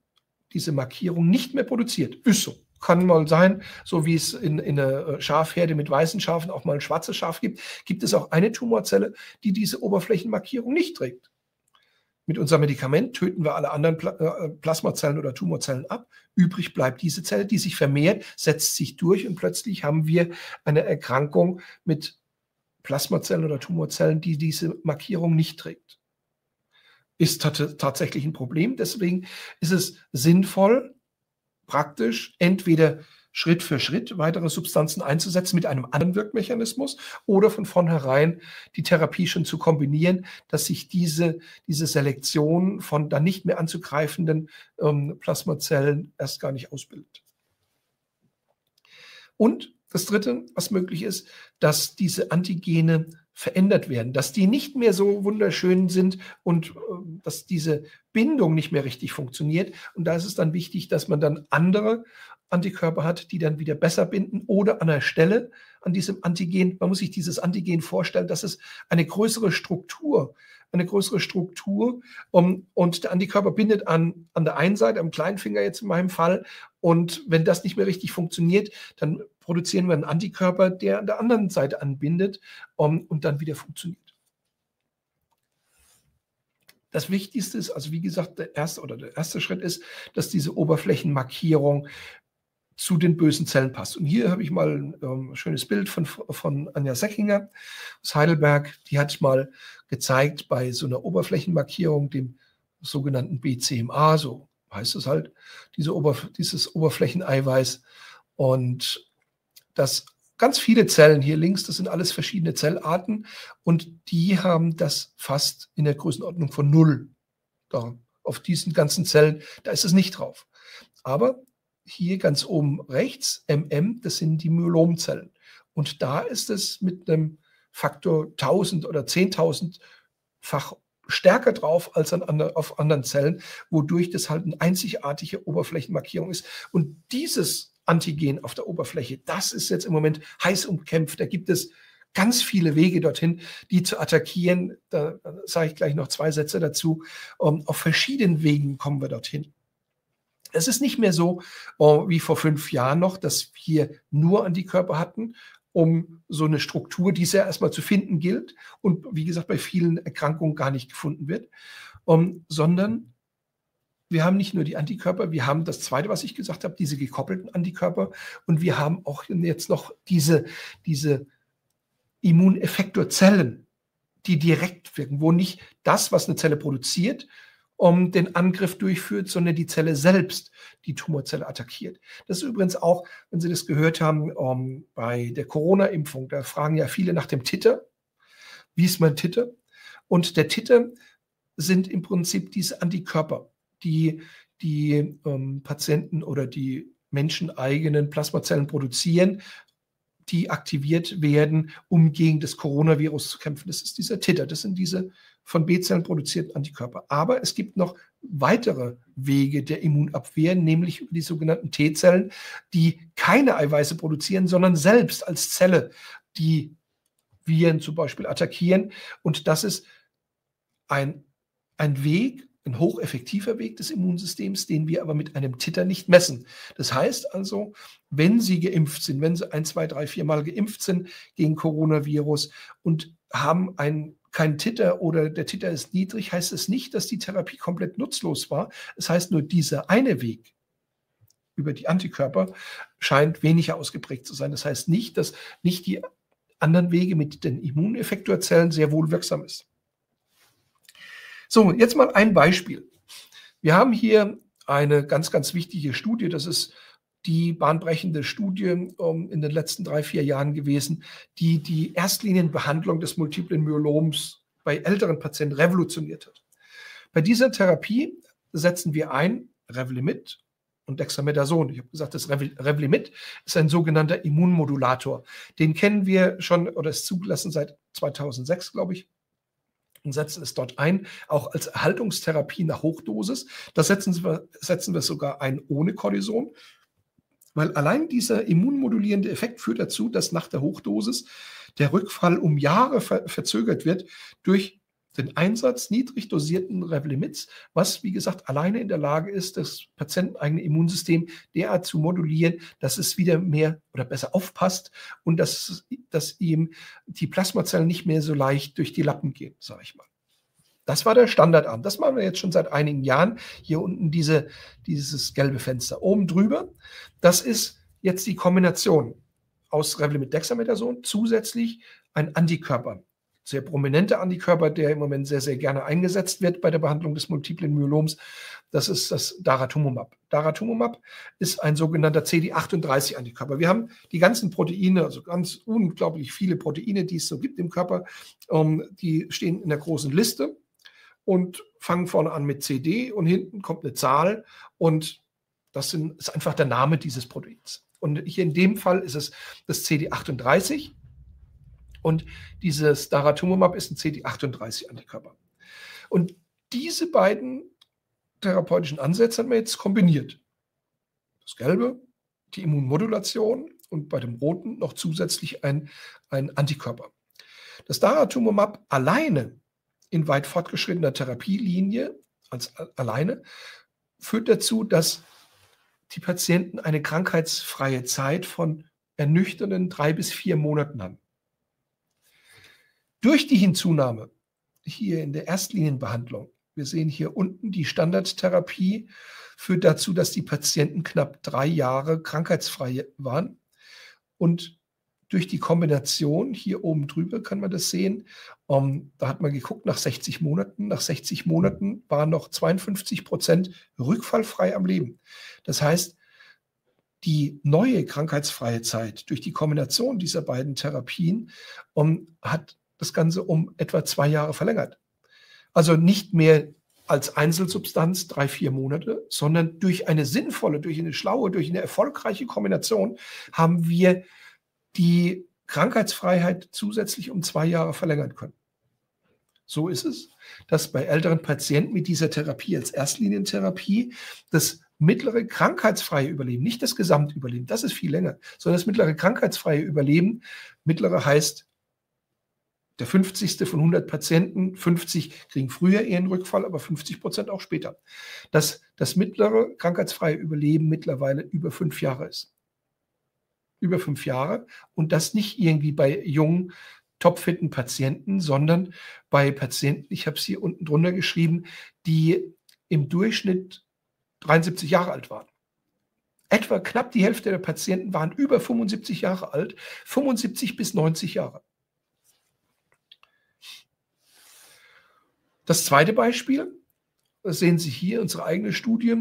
diese Markierung nicht mehr produziert. Ist so. Kann mal sein, so wie es in einer Schafherde mit weißen Schafen auch mal ein schwarzes Schaf gibt, gibt es auch eine Tumorzelle, die diese Oberflächenmarkierung nicht trägt. Mit unserem Medikament töten wir alle anderen Plasmazellen oder Tumorzellen ab. Übrig bleibt diese Zelle, die sich vermehrt, setzt sich durch und plötzlich haben wir eine Erkrankung mit Plasmazellen oder Tumorzellen, die diese Markierung nicht trägt. Ist tatsächlich ein Problem. Deswegen ist es sinnvoll, praktisch entweder Schritt für Schritt weitere Substanzen einzusetzen mit einem anderen Wirkmechanismus oder von vornherein die Therapie schon zu kombinieren, dass sich diese Selektion von dann nicht mehr anzugreifenden Plasmazellen erst gar nicht ausbildet. Und das Dritte, was möglich ist, dass diese Antigene verändert werden, dass die nicht mehr so wunderschön sind und dass diese Bindung nicht mehr richtig funktioniert. Und da ist es dann wichtig, dass man dann andere Antikörper hat, die dann wieder besser binden oder an der Stelle an diesem Antigen, man muss sich dieses Antigen vorstellen, dass es eine größere Struktur und der Antikörper bindet an der einen Seite, am kleinen Finger jetzt in meinem Fall, und wenn das nicht mehr richtig funktioniert, dann produzieren wir einen Antikörper, der an der anderen Seite anbindet und dann wieder funktioniert. Das Wichtigste ist, also wie gesagt, der erste Schritt ist, dass diese Oberflächenmarkierung zu den bösen Zellen passt. Und hier habe ich mal ein schönes Bild von Anja Seckinger aus Heidelberg. Die hat mal gezeigt, bei so einer Oberflächenmarkierung, dem sogenannten BCMA, so heißt es halt, dieses Oberflächeneiweiß. Und das ganz viele Zellen hier links, das sind alles verschiedene Zellarten und die haben das fast in der Größenordnung von 0. Da, auf diesen ganzen Zellen, da ist es nicht drauf. Aber hier ganz oben rechts, MM, das sind die Myelomzellen. Und da ist es mit einem Faktor 1000 oder 10.000-fach stärker drauf als auf anderen Zellen, wodurch das halt eine einzigartige Oberflächenmarkierung ist. Und dieses Antigen auf der Oberfläche, das ist jetzt im Moment heiß umkämpft. Da gibt es ganz viele Wege dorthin, die zu attackieren. Da sage ich gleich noch zwei Sätze dazu. Auf verschiedenen Wegen kommen wir dorthin. Es ist nicht mehr so wie vor 5 Jahren noch, dass wir nur Antikörper hatten, um so eine Struktur, die es ja erstmal zu finden gilt und wie gesagt bei vielen Erkrankungen gar nicht gefunden wird, sondern wir haben nicht nur die Antikörper, wir haben das zweite, was ich gesagt habe, diese gekoppelten Antikörper und wir haben auch jetzt noch diese Immuneffektorzellen, die direkt wirken, wo nicht das, was eine Zelle produziert, den Angriff durchführt, sondern die Zelle selbst, die Tumorzelle attackiert. Das ist übrigens auch, wenn Sie das gehört haben, bei der Corona-Impfung, da fragen ja viele nach dem Titer. Wie ist mein Titer? Und der Titer sind im Prinzip diese Antikörper, die Patienten oder die menscheneigenen Plasmazellen produzieren, die aktiviert werden, um gegen das Coronavirus zu kämpfen. Das ist dieser Titer, das sind diese von B-Zellen produzierten Antikörper. Aber es gibt noch weitere Wege der Immunabwehr, nämlich über die sogenannten T-Zellen, die keine Eiweiße produzieren, sondern selbst als Zelle die Viren zum Beispiel attackieren. Und das ist ein Weg, ein hocheffektiver Weg des Immunsystems, den wir aber mit einem Titer nicht messen. Das heißt also, wenn Sie geimpft sind, wenn Sie 1, 2, 3, 4 Mal geimpft sind gegen Coronavirus und haben kein Titer oder der Titer ist niedrig, heißt es nicht, dass die Therapie komplett nutzlos war. Es heißt nur, dieser eine Weg über die Antikörper scheint weniger ausgeprägt zu sein. Das heißt nicht, dass nicht die anderen Wege mit den Immuneffektorzellen sehr wohl wirksam ist. So, jetzt mal ein Beispiel. Wir haben hier eine ganz, ganz wichtige Studie. Das ist die bahnbrechende Studie in den letzten 3, 4 Jahren gewesen, die die Erstlinienbehandlung des multiplen Myeloms bei älteren Patienten revolutioniert hat. Bei dieser Therapie setzen wir ein Revlimid und Dexamethason. Ich habe gesagt, das Revlimid ist ein sogenannter Immunmodulator. Den kennen wir schon oder ist zugelassen seit 2006, glaube ich, und setzen es dort ein, auch als Erhaltungstherapie nach Hochdosis. Das setzen wir sogar ein ohne Kortison, weil allein dieser immunmodulierende Effekt führt dazu, dass nach der Hochdosis der Rückfall um Jahre verzögert wird durch den Einsatz niedrig dosierten Revlimids, was, wie gesagt, alleine in der Lage ist, das patienteneigene Immunsystem derart zu modulieren, dass es wieder mehr oder besser aufpasst und dass ihm die Plasmazellen nicht mehr so leicht durch die Lappen gehen, sage ich mal. Das war der Standardarm. Das machen wir jetzt schon seit einigen Jahren. Hier unten dieses gelbe Fenster. Oben drüber, das ist jetzt die Kombination aus Revlimid Dexamethason, zusätzlich ein Antikörper. Sehr prominenter Antikörper, der im Moment sehr, sehr gerne eingesetzt wird bei der Behandlung des multiplen Myeloms. Das ist das Daratumumab. Daratumumab ist ein sogenannter CD38-Antikörper. Wir haben die ganzen Proteine, also ganz unglaublich viele Proteine, die es so gibt im Körper, die stehen in der großen Liste und fangen vorne an mit CD und hinten kommt eine Zahl und das ist einfach der Name dieses Proteins. Und hier in dem Fall ist es das CD38. Und dieses Daratumumab ist ein CD38-Antikörper. Und diese beiden therapeutischen Ansätze haben wir jetzt kombiniert. Das Gelbe, die Immunmodulation und bei dem Roten noch zusätzlich ein Antikörper. Das Daratumumab alleine in weit fortgeschrittener Therapielinie, alleine, führt dazu, dass die Patienten eine krankheitsfreie Zeit von ernüchternden 3 bis 4 Monaten haben. Durch die Hinzunahme hier in der Erstlinienbehandlung, wir sehen hier unten die Standardtherapie, führt dazu, dass die Patienten knapp 3 Jahre krankheitsfrei waren. Und durch die Kombination, hier oben drüber kann man das sehen, da hat man geguckt nach 60 Monaten. Nach 60 Monaten waren noch 52% rückfallfrei am Leben. Das heißt, die neue krankheitsfreie Zeit durch die Kombination dieser beiden Therapien hat das Ganze um etwa 2 Jahre verlängert. Also nicht mehr als Einzelsubstanz 3, 4 Monate, sondern durch eine sinnvolle, durch eine schlaue, durch eine erfolgreiche Kombination haben wir die Krankheitsfreiheit zusätzlich um 2 Jahre verlängern können. So ist es, dass bei älteren Patienten mit dieser Therapie als Erstlinientherapie das mittlere krankheitsfreie Überleben, nicht das Gesamtüberleben, das ist viel länger, sondern das mittlere krankheitsfreie Überleben, mittlere heißt, der 50. von 100 Patienten, 50 kriegen früher ihren Rückfall, aber 50% auch später. Dass das mittlere krankheitsfreie Überleben mittlerweile über 5 Jahre ist. Über 5 Jahre und das nicht irgendwie bei jungen, topfitten Patienten, sondern bei Patienten, ich habe es hier unten drunter geschrieben, die im Durchschnitt 73 Jahre alt waren. Etwa knapp die Hälfte der Patienten waren über 75 Jahre alt, 75 bis 90 Jahre. Das zweite Beispiel, das sehen Sie hier, unsere eigene Studie,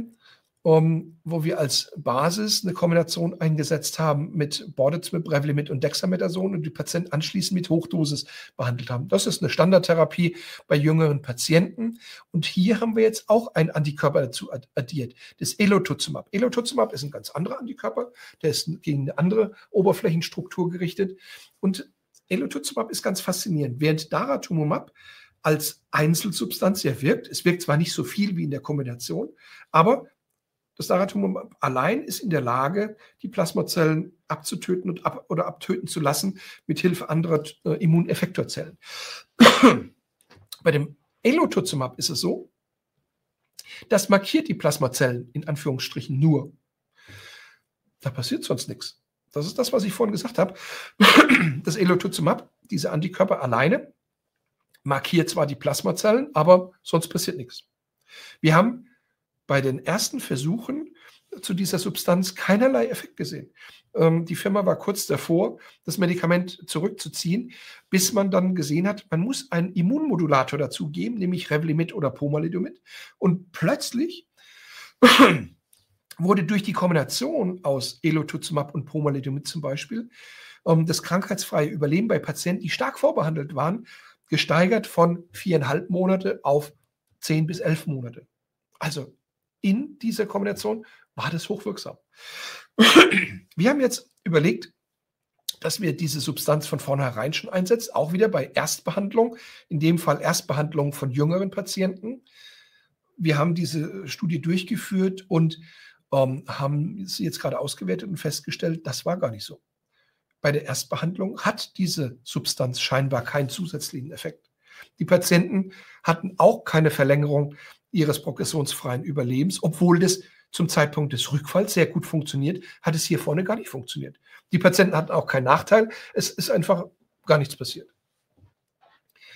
wo wir als Basis eine Kombination eingesetzt haben mit Bortezomib, Revlimid und Dexamethason und die Patienten anschließend mit Hochdosis behandelt haben. Das ist eine Standardtherapie bei jüngeren Patienten. Und hier haben wir jetzt auch einen Antikörper dazu addiert, das Elotuzumab. Elotuzumab ist ein ganz anderer Antikörper, der ist gegen eine andere Oberflächenstruktur gerichtet. Und Elotuzumab ist ganz faszinierend. Während Daratumumab als Einzelsubstanz ja wirkt, es wirkt zwar nicht so viel wie in der Kombination, aber das Daratumumab allein ist in der Lage, die Plasmazellen abzutöten und abtöten zu lassen mit Hilfe anderer Immuneffektorzellen. Bei dem Elotuzumab ist es so, das markiert die Plasmazellen in Anführungsstrichen nur. Da passiert sonst nichts. Das ist das, was ich vorhin gesagt habe. Das Elotuzumab, diese Antikörper alleine, markiert zwar die Plasmazellen, aber sonst passiert nichts. Wir haben bei den ersten Versuchen zu dieser Substanz keinerlei Effekt gesehen. Die Firma war kurz davor, das Medikament zurückzuziehen, bis man dann gesehen hat, man muss einen Immunmodulator dazugeben, nämlich Revlimid oder Pomalidomid. Und plötzlich wurde durch die Kombination aus Elotuzumab und Pomalidomid zum Beispiel das krankheitsfreie Überleben bei Patienten, die stark vorbehandelt waren, gesteigert von 4,5 Monate auf 10 bis 11 Monate. Also in dieser Kombination war das hochwirksam. Wir haben jetzt überlegt, dass wir diese Substanz von vornherein schon einsetzen, auch wieder bei Erstbehandlung, in dem Fall Erstbehandlung von jüngeren Patienten. Wir haben diese Studie durchgeführt und haben sie jetzt gerade ausgewertet und festgestellt, das war gar nicht so. Bei der Erstbehandlung hat diese Substanz scheinbar keinen zusätzlichen Effekt. Die Patienten hatten auch keine Verlängerung ihres progressionsfreien Überlebens, obwohl das zum Zeitpunkt des Rückfalls sehr gut funktioniert, hat es hier vorne gar nicht funktioniert. Die Patienten hatten auch keinen Nachteil, es ist einfach gar nichts passiert.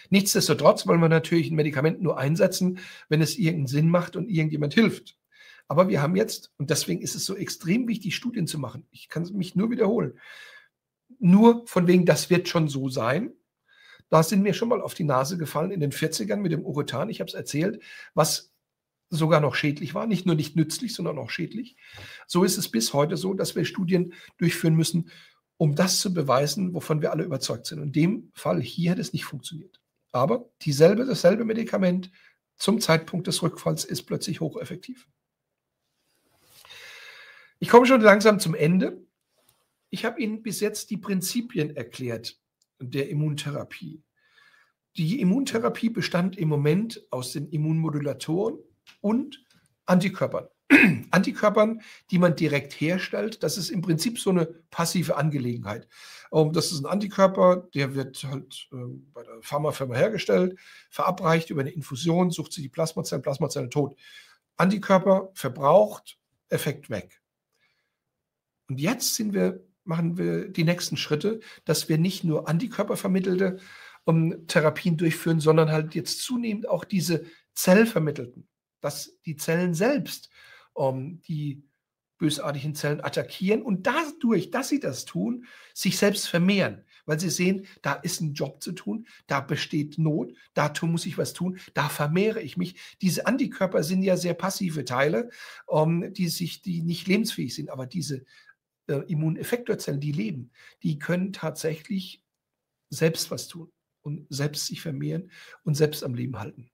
Nichtsdestotrotz wollen wir natürlich ein Medikament nur einsetzen, wenn es irgendeinen Sinn macht und irgendjemand hilft. Aber wir haben jetzt, und deswegen ist es so extrem wichtig, Studien zu machen, ich kann mich nur wiederholen, nur von wegen, das wird schon so sein, da sind wir schon mal auf die Nase gefallen in den 40ern mit dem Urethan, ich habe es erzählt, was sogar noch schädlich war, nicht nur nicht nützlich, sondern auch schädlich. So ist es bis heute so, dass wir Studien durchführen müssen, um das zu beweisen, wovon wir alle überzeugt sind. In dem Fall hier hat es nicht funktioniert. Aber dasselbe Medikament zum Zeitpunkt des Rückfalls ist plötzlich hocheffektiv. Ich komme schon langsam zum Ende. Ich habe Ihnen bis jetzt die Prinzipien erklärt der Immuntherapie. Die Immuntherapie bestand im Moment aus den Immunmodulatoren und Antikörpern. Antikörpern, die man direkt herstellt, das ist im Prinzip so eine passive Angelegenheit. Das ist ein Antikörper, der wird halt bei der Pharmafirma hergestellt, verabreicht über eine Infusion, sucht sie die Plasmazellen, Plasmazellen tot. Antikörper verbraucht, Effekt weg. Und jetzt machen wir die nächsten Schritte, dass wir nicht nur antikörpervermittelte Therapien durchführen, sondern halt jetzt zunehmend auch diese zellvermittelten, dass die Zellen selbst die bösartigen Zellen attackieren und dadurch, dass sie das tun, sich selbst vermehren, weil sie sehen, da ist ein Job zu tun, da besteht Not, da muss ich was tun, da vermehre ich mich. Diese Antikörper sind ja sehr passive Teile, die nicht lebensfähig sind, aber diese Immuneffektorzellen, die leben, die können tatsächlich selbst was tun und selbst sich vermehren und selbst am Leben halten.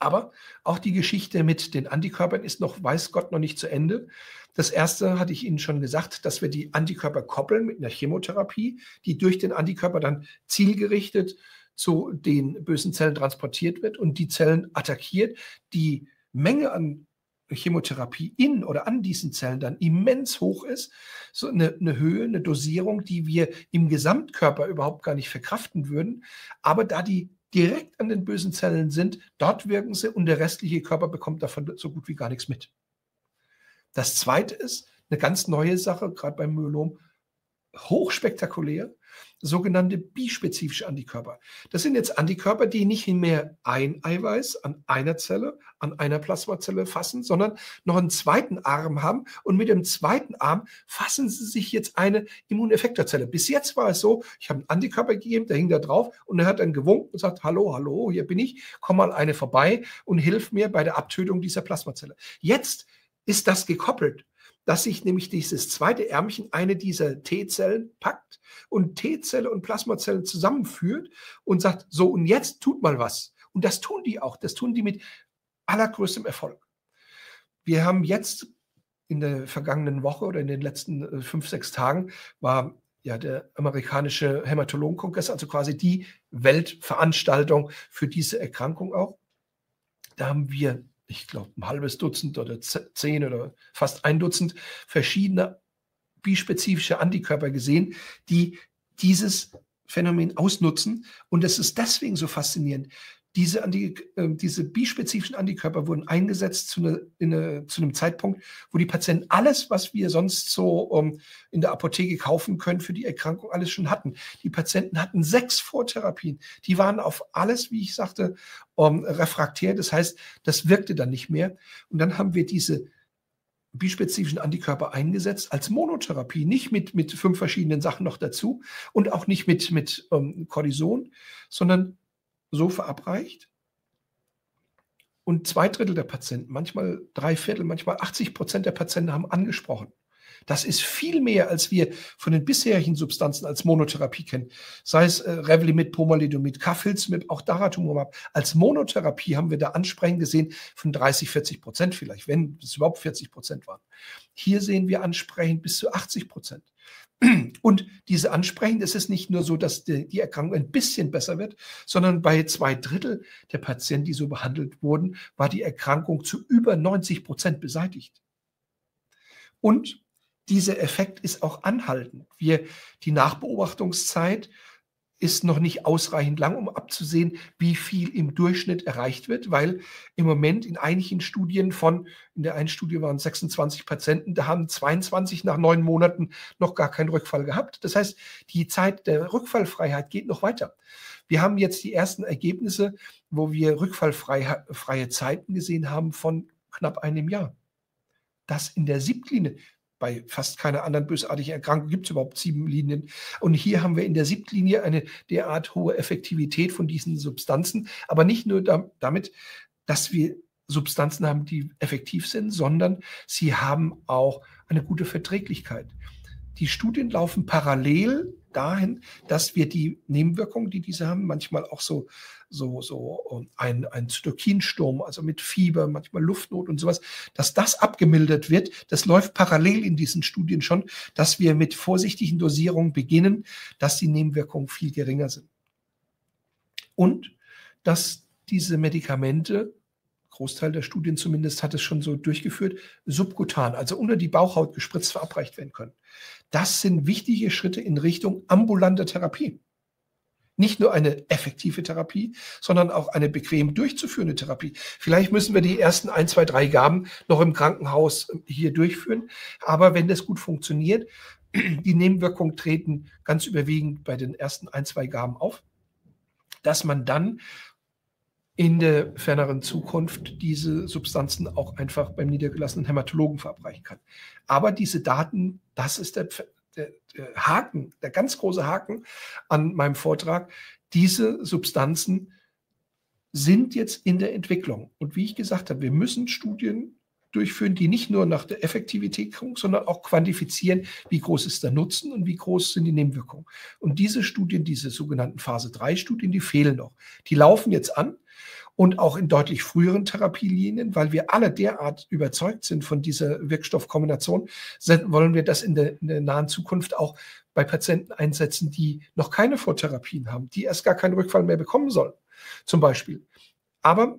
Aber auch die Geschichte mit den Antikörpern ist noch, weiß Gott, noch nicht zu Ende. Das erste hatte ich Ihnen schon gesagt, dass wir die Antikörper koppeln mit einer Chemotherapie, die durch den Antikörper dann zielgerichtet zu den bösen Zellen transportiert wird und die Zellen attackiert. Die Menge an Chemotherapie in oder an diesen Zellen dann immens hoch ist, so eine Höhe, eine Dosierung, die wir im Gesamtkörper überhaupt gar nicht verkraften würden. Aber da die direkt an den bösen Zellen sind, dort wirken sie und der restliche Körper bekommt davon so gut wie gar nichts mit. Das zweite ist eine ganz neue Sache, gerade beim Myelom, hochspektakulär, sogenannte bispezifische Antikörper. Das sind jetzt Antikörper, die nicht mehr ein Eiweiß an einer Zelle, an einer Plasmazelle fassen, sondern noch einen zweiten Arm haben und mit dem zweiten Arm fassen sie sich jetzt eine Immuneffektorzelle. Bis jetzt war es so, ich habe einen Antikörper gegeben, der hing da drauf und er hat dann gewunken und sagt, hallo, hallo, hier bin ich, komm mal eine vorbei und hilf mir bei der Abtötung dieser Plasmazelle. Jetzt ist das gekoppelt, dass sich nämlich dieses zweite Ärmchen eine dieser T-Zellen packt und T-Zelle und Plasmazelle zusammenführt und sagt, so und jetzt tut mal was. Und das tun die auch, das tun die mit allergrößtem Erfolg. Wir haben jetzt in der vergangenen Woche oder in den letzten 5, 6 Tagen war ja der amerikanische Hämatologenkongress, also quasi die Weltveranstaltung für diese Erkrankung auch. Da haben wir, ich glaube, ein halbes Dutzend oder 10 oder fast ein Dutzend verschiedene bispezifische Antikörper gesehen, die dieses Phänomen ausnutzen. Und es ist deswegen so faszinierend. Diese bispezifischen Antikörper wurden eingesetzt zu einem Zeitpunkt, wo die Patienten alles, was wir sonst so in der Apotheke kaufen können für die Erkrankung, alles schon hatten. Die Patienten hatten 6 Vortherapien. Die waren auf alles, wie ich sagte, refraktär. Das heißt, das wirkte dann nicht mehr. Und dann haben wir diese bispezifischen Antikörper eingesetzt als Monotherapie, nicht mit 5 verschiedenen Sachen noch dazu und auch nicht mit Kortison, sondern so verabreicht Und 2/3 der Patienten, manchmal 3/4, manchmal 80% der Patienten haben angesprochen. Das ist viel mehr, als wir von den bisherigen Substanzen als Monotherapie kennen. Sei es Revlimid, Pomalidomid, Carfilzomib, auch Daratumumab. Als Monotherapie haben wir da Ansprechen gesehen von 30–40% vielleicht, wenn es überhaupt 40% waren. Hier sehen wir Ansprechen bis zu 80%. Und diese Ansprechen, es ist nicht nur so, dass die Erkrankung ein bisschen besser wird, sondern bei 2/3 der Patienten, die so behandelt wurden, war die Erkrankung zu über 90% beseitigt. Und dieser Effekt ist auch anhaltend. Die Nachbeobachtungszeit ist noch nicht ausreichend lang, um abzusehen, wie viel im Durchschnitt erreicht wird, weil im Moment in einigen Studien in der einen Studie waren 26 Patienten, da haben 22 nach 9 Monaten noch gar keinen Rückfall gehabt. Das heißt, die Zeit der Rückfallfreiheit geht noch weiter. Wir haben jetzt die ersten Ergebnisse, wo wir rückfallfreie Zeiten gesehen haben von knapp einem Jahr. Das in der Siebtlinie. Bei fast keiner anderen bösartigen Erkrankung gibt es überhaupt 7 Linien. Und hier haben wir in der Siebtlinie eine derart hohe Effektivität von diesen Substanzen. Aber nicht nur damit, dass wir Substanzen haben, die effektiv sind, sondern sie haben auch eine gute Verträglichkeit. Die Studien laufen parallel dahin, dass wir die Nebenwirkungen, die diese haben, manchmal auch ein Zytokinsturm, also mit Fieber, manchmal Luftnot und sowas, dass das abgemildert wird. Das läuft parallel in diesen Studien schon, dass wir mit vorsichtigen Dosierungen beginnen, dass die Nebenwirkungen viel geringer sind. Und dass diese Medikamente, Großteil der Studien zumindest hat es schon so durchgeführt, subkutan, also unter die Bauchhaut gespritzt verabreicht werden können. Das sind wichtige Schritte in Richtung ambulanter Therapie. Nicht nur eine effektive Therapie, sondern auch eine bequem durchzuführende Therapie. Vielleicht müssen wir die ersten 1, 2, 3 Gaben noch im Krankenhaus hier durchführen. Aber wenn das gut funktioniert, die Nebenwirkungen treten ganz überwiegend bei den ersten 1, 2 Gaben auf, dass man dann in der ferneren Zukunft diese Substanzen auch einfach beim niedergelassenen Hämatologen verabreichen kann. Aber diese Daten, das ist der Haken, der ganz große Haken an meinem Vortrag. Diese Substanzen sind jetzt in der Entwicklung. Und wie ich gesagt habe, wir müssen Studien durchführen, die nicht nur nach der Effektivität gucken, sondern auch quantifizieren, wie groß ist der Nutzen und wie groß sind die Nebenwirkungen. Und diese Studien, diese sogenannten Phase-3-Studien, die fehlen noch. Die laufen jetzt an. Und auch in deutlich früheren Therapielinien, weil wir alle derart überzeugt sind von dieser Wirkstoffkombination, wollen wir das in der nahen Zukunft auch bei Patienten einsetzen, die noch keine Vortherapien haben, die erst gar keinen Rückfall mehr bekommen sollen, zum Beispiel. Aber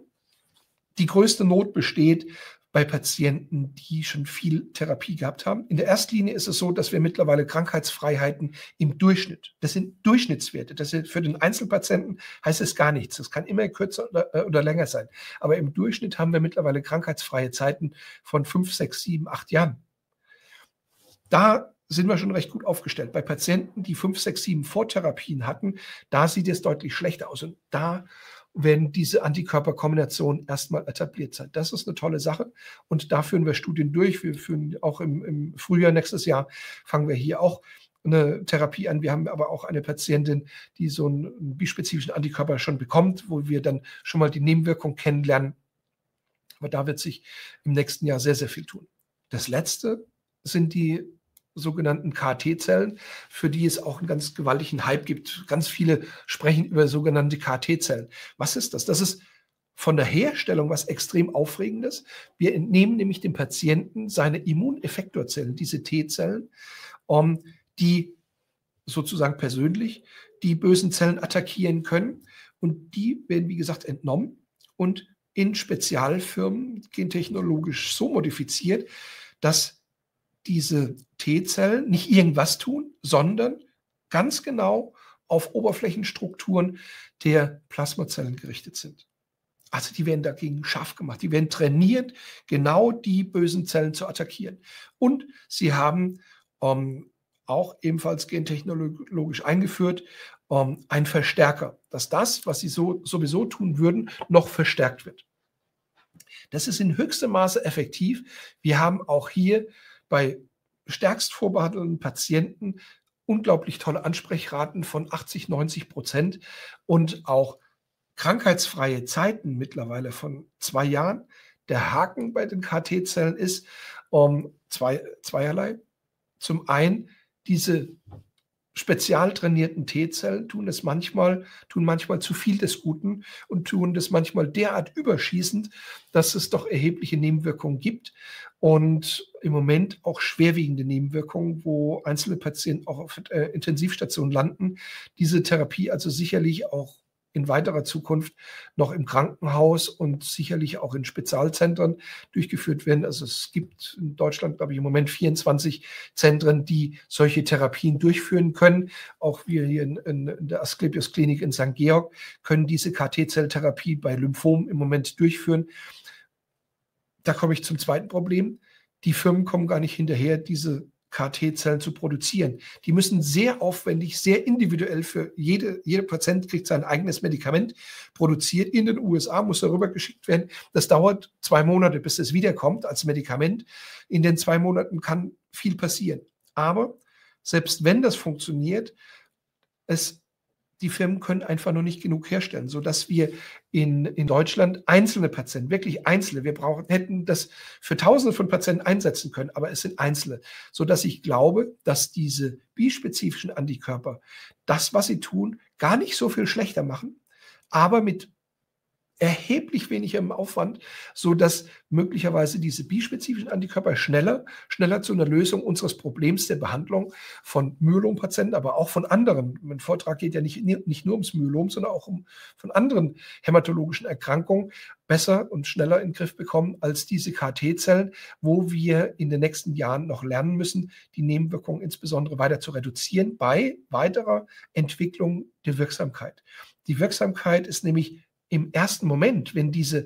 die größte Not besteht bei Patienten, die schon viel Therapie gehabt haben. In der Erstlinie ist es so, dass wir mittlerweile Krankheitsfreiheiten im Durchschnitt, das sind Durchschnittswerte, das ist für den Einzelpatienten heißt es gar nichts, das kann immer kürzer oder länger sein, aber im Durchschnitt haben wir mittlerweile krankheitsfreie Zeiten von 5, 6, 7, 8 Jahren. Da sind wir schon recht gut aufgestellt. Bei Patienten, die 5, 6, 7 Vortherapien hatten, da sieht es deutlich schlechter aus und da wenn diese Antikörperkombination erstmal etabliert sein. Das ist eine tolle Sache und da führen wir Studien durch. Wir führen auch im Frühjahr nächstes Jahr, fangen wir hier auch eine Therapie an. Wir haben aber auch eine Patientin, die so einen bispezifischen Antikörper schon bekommt, wo wir dann schon mal die Nebenwirkung kennenlernen. Aber da wird sich im nächsten Jahr sehr, sehr viel tun. Das Letzte sind die sogenannten KT-Zellen, für die es auch einen ganz gewaltigen Hype gibt. Ganz viele sprechen über sogenannte KT-Zellen. Was ist das? Das ist von der Herstellung was extrem Aufregendes. Wir entnehmen nämlich dem Patienten seine Immuneffektorzellen, diese T-Zellen, die sozusagen persönlich die bösen Zellen attackieren können. Und die werden, wie gesagt, entnommen und in Spezialfirmen gentechnologisch so modifiziert, dass diese T-Zellen nicht irgendwas tun, sondern ganz genau auf Oberflächenstrukturen der Plasmazellen gerichtet sind. Also die werden dagegen scharf gemacht, die werden trainiert, genau die bösen Zellen zu attackieren. Und sie haben auch ebenfalls gentechnologisch eingeführt einen Verstärker, dass das, was sie sowieso tun würden, noch verstärkt wird. Das ist in höchstem Maße effektiv. Wir haben auch hier bei stärkst vorbehandelnden Patienten unglaublich tolle Ansprechraten von 80–90% und auch krankheitsfreie Zeiten mittlerweile von 2 Jahren. Der Haken bei den KT-Zellen ist zweierlei. Zum einen, diese spezial trainierten T-Zellen tun manchmal zu viel des Guten und tun das manchmal derart überschießend, dass es doch erhebliche Nebenwirkungen gibt und im Moment auch schwerwiegende Nebenwirkungen, wo einzelne Patienten auch auf Intensivstationen landen. Diese Therapie also sicherlich auch in weiterer Zukunft noch im Krankenhaus und sicherlich auch in Spezialzentren durchgeführt werden. Also es gibt in Deutschland, glaube ich, im Moment 24 Zentren, die solche Therapien durchführen können. Auch wir hier in der Asklepios Klinik in St. Georg können diese KT-Zelltherapie bei Lymphomen im Moment durchführen. Da komme ich zum zweiten Problem. Die Firmen kommen gar nicht hinterher, diese KT-Zellen zu produzieren. Die müssen sehr aufwendig, sehr individuell für jeder Patient kriegt sein eigenes Medikament produziert. In den USA muss darüber geschickt werden. Das dauert 2 Monate, bis es wiederkommt als Medikament. In den 2 Monaten kann viel passieren. Aber selbst wenn das funktioniert, die Firmen können einfach nur nicht genug herstellen, sodass wir in Deutschland einzelne Patienten, wirklich einzelne, hätten das für Tausende von Patienten einsetzen können, aber es sind einzelne, sodass ich glaube, dass diese bispezifischen Antikörper das, was sie tun, gar nicht so viel schlechter machen, aber mit erheblich wenigerem Aufwand, sodass möglicherweise diese bispezifischen Antikörper schneller zu einer Lösung unseres Problems der Behandlung von Myelompatienten, aber auch von anderen. Mein Vortrag geht ja nicht nur ums Myelom, sondern auch von anderen hämatologischen Erkrankungen besser und schneller in den Griff bekommen als diese KT-Zellen, wo wir in den nächsten Jahren noch lernen müssen, die Nebenwirkungen insbesondere weiter zu reduzieren bei weiterer Entwicklung der Wirksamkeit. Die Wirksamkeit ist nämlich im ersten Moment, wenn diese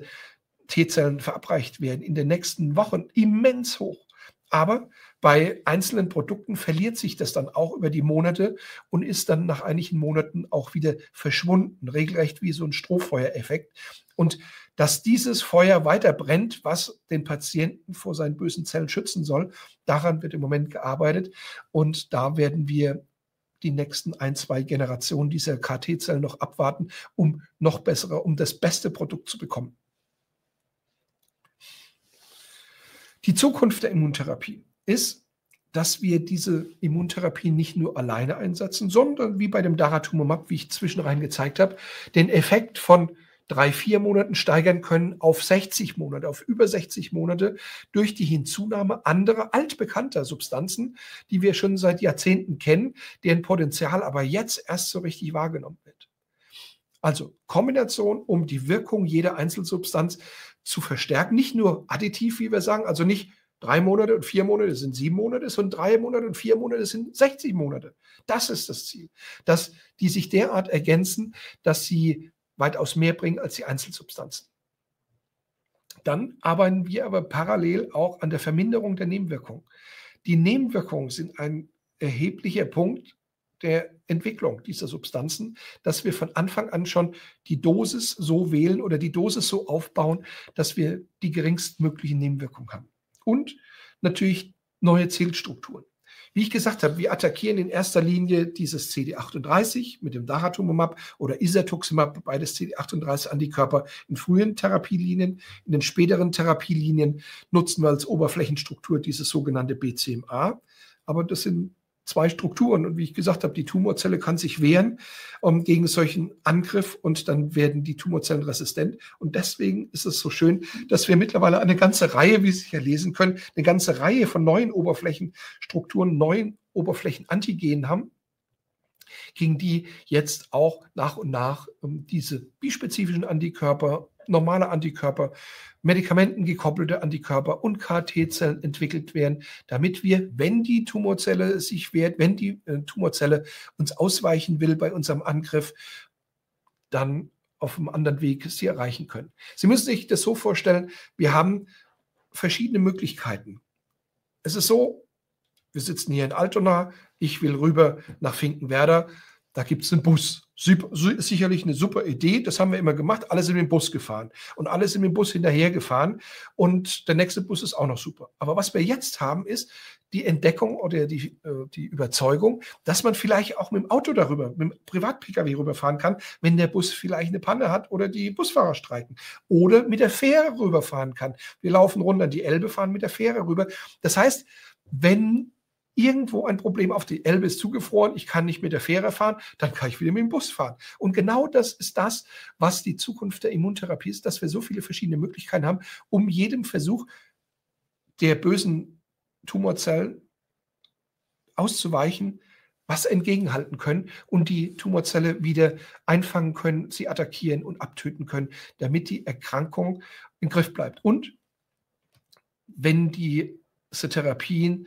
T-Zellen verabreicht werden, in den nächsten Wochen immens hoch. Aber bei einzelnen Produkten verliert sich das dann auch über die Monate und ist dann nach einigen Monaten auch wieder verschwunden, regelrecht wie so ein Strohfeuereffekt. Und dass dieses Feuer weiter brennt, was den Patienten vor seinen bösen Zellen schützen soll, daran wird im Moment gearbeitet und da werden wir die nächsten 1, 2 Generationen dieser KT-Zellen noch abwarten, um das beste Produkt zu bekommen. Die Zukunft der Immuntherapie ist, dass wir diese Immuntherapie nicht nur alleine einsetzen, sondern wie bei dem Daratumumab, wie ich zwischenrein gezeigt habe, den Effekt von 3, 4 Monaten steigern können auf 60 Monate, auf über 60 Monate durch die Hinzunahme anderer altbekannter Substanzen, die wir schon seit Jahrzehnten kennen, deren Potenzial aber jetzt erst so richtig wahrgenommen wird. Also Kombination, um die Wirkung jeder Einzelsubstanz zu verstärken, nicht nur additiv, wie wir sagen, also nicht 3 Monate und 4 Monate sind 7 Monate, sondern 3 Monate und 4 Monate sind 60 Monate. Das ist das Ziel, dass die sich derart ergänzen, dass sie weitaus mehr bringen als die Einzelsubstanzen. Dann arbeiten wir aber parallel auch an der Verminderung der Nebenwirkungen. Die Nebenwirkungen sind ein erheblicher Punkt der Entwicklung dieser Substanzen, dass wir von Anfang an schon die Dosis so wählen oder die Dosis so aufbauen, dass wir die geringstmöglichen Nebenwirkungen haben. Und natürlich neue Zellstrukturen. Wie ich gesagt habe, wir attackieren in erster Linie dieses CD38 mit dem Daratumumab oder Isatuximab, beides CD38-Antikörper in frühen Therapielinien. In den späteren Therapielinien nutzen wir als Oberflächenstruktur dieses sogenannte BCMA. Aber das sind 2 Strukturen und wie ich gesagt habe, die Tumorzelle kann sich wehren gegen solchen Angriff und dann werden die Tumorzellen resistent und deswegen ist es so schön, dass wir mittlerweile eine ganze Reihe, wie Sie hier lesen können, eine ganze Reihe von neuen Oberflächenstrukturen, neuen Oberflächenantigenen haben, gegen die jetzt auch nach und nach diese bispezifischen Antikörper, normale Antikörper, medikamentengekoppelte Antikörper und KT-Zellen entwickelt werden, damit wir, wenn die Tumorzelle sich wehrt, wenn die Tumorzelle uns ausweichen will bei unserem Angriff, dann auf einem anderen Weg sie erreichen können. Sie müssen sich das so vorstellen, wir haben verschiedene Möglichkeiten. Es ist so, wir sitzen hier in Altona, ich will rüber nach Finkenwerder, da gibt es einen Bus. sicherlich eine super Idee, das haben wir immer gemacht, alle sind mit dem Bus gefahren und alle sind mit dem Bus hinterhergefahren und der nächste Bus ist auch noch super. Aber was wir jetzt haben, ist die Entdeckung oder die Überzeugung, dass man vielleicht auch mit dem Auto darüber, mit dem Privat-Pkw rüberfahren kann, wenn der Bus vielleicht eine Panne hat oder die Busfahrer streiken, oder mit der Fähre rüberfahren kann. Wir laufen runter an die Elbe, fahren mit der Fähre rüber. Das heißt, wenn irgendwo ein Problem auf die Elbe ist zugefroren, ich kann nicht mit der Fähre fahren, dann kann ich wieder mit dem Bus fahren. Und genau das ist das, was die Zukunft der Immuntherapie ist, dass wir so viele verschiedene Möglichkeiten haben, um jedem Versuch der bösen Tumorzellen auszuweichen, was entgegenhalten können und die Tumorzelle wieder einfangen können, sie attackieren und abtöten können, damit die Erkrankung im Griff bleibt. Und wenn diese Therapien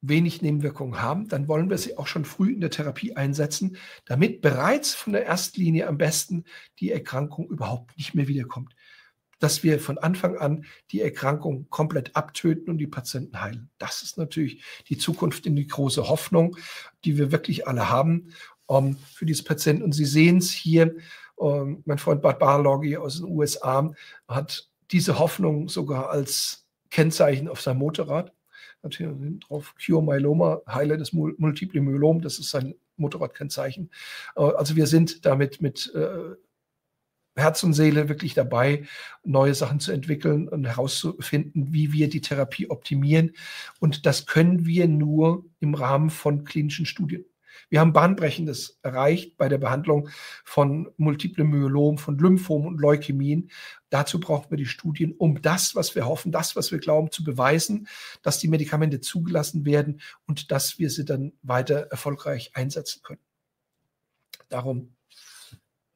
wenig Nebenwirkungen haben, dann wollen wir sie auch schon früh in der Therapie einsetzen, damit bereits von der Erstlinie am besten die Erkrankung überhaupt nicht mehr wiederkommt. Dass wir von Anfang an die Erkrankung komplett abtöten und die Patienten heilen. Das ist natürlich die Zukunft und die große Hoffnung, die wir wirklich alle haben für diese Patienten. Und Sie sehen es hier, mein Freund Bart Barlogie aus den USA hat diese Hoffnung sogar als Kennzeichen auf seinem Motorrad. Hat hier drauf Cure Myeloma, heile das Multiple Myelom, das ist sein Motorradkennzeichen. Also wir sind damit mit Herz und Seele wirklich dabei, neue Sachen zu entwickeln und herauszufinden, wie wir die Therapie optimieren. Und das können wir nur im Rahmen von klinischen Studien. Wir haben Bahnbrechendes erreicht bei der Behandlung von multiplem Myelom, von Lymphomen und Leukämien. Dazu brauchen wir die Studien, um das, was wir hoffen, das, was wir glauben, zu beweisen, dass die Medikamente zugelassen werden und dass wir sie dann weiter erfolgreich einsetzen können. Darum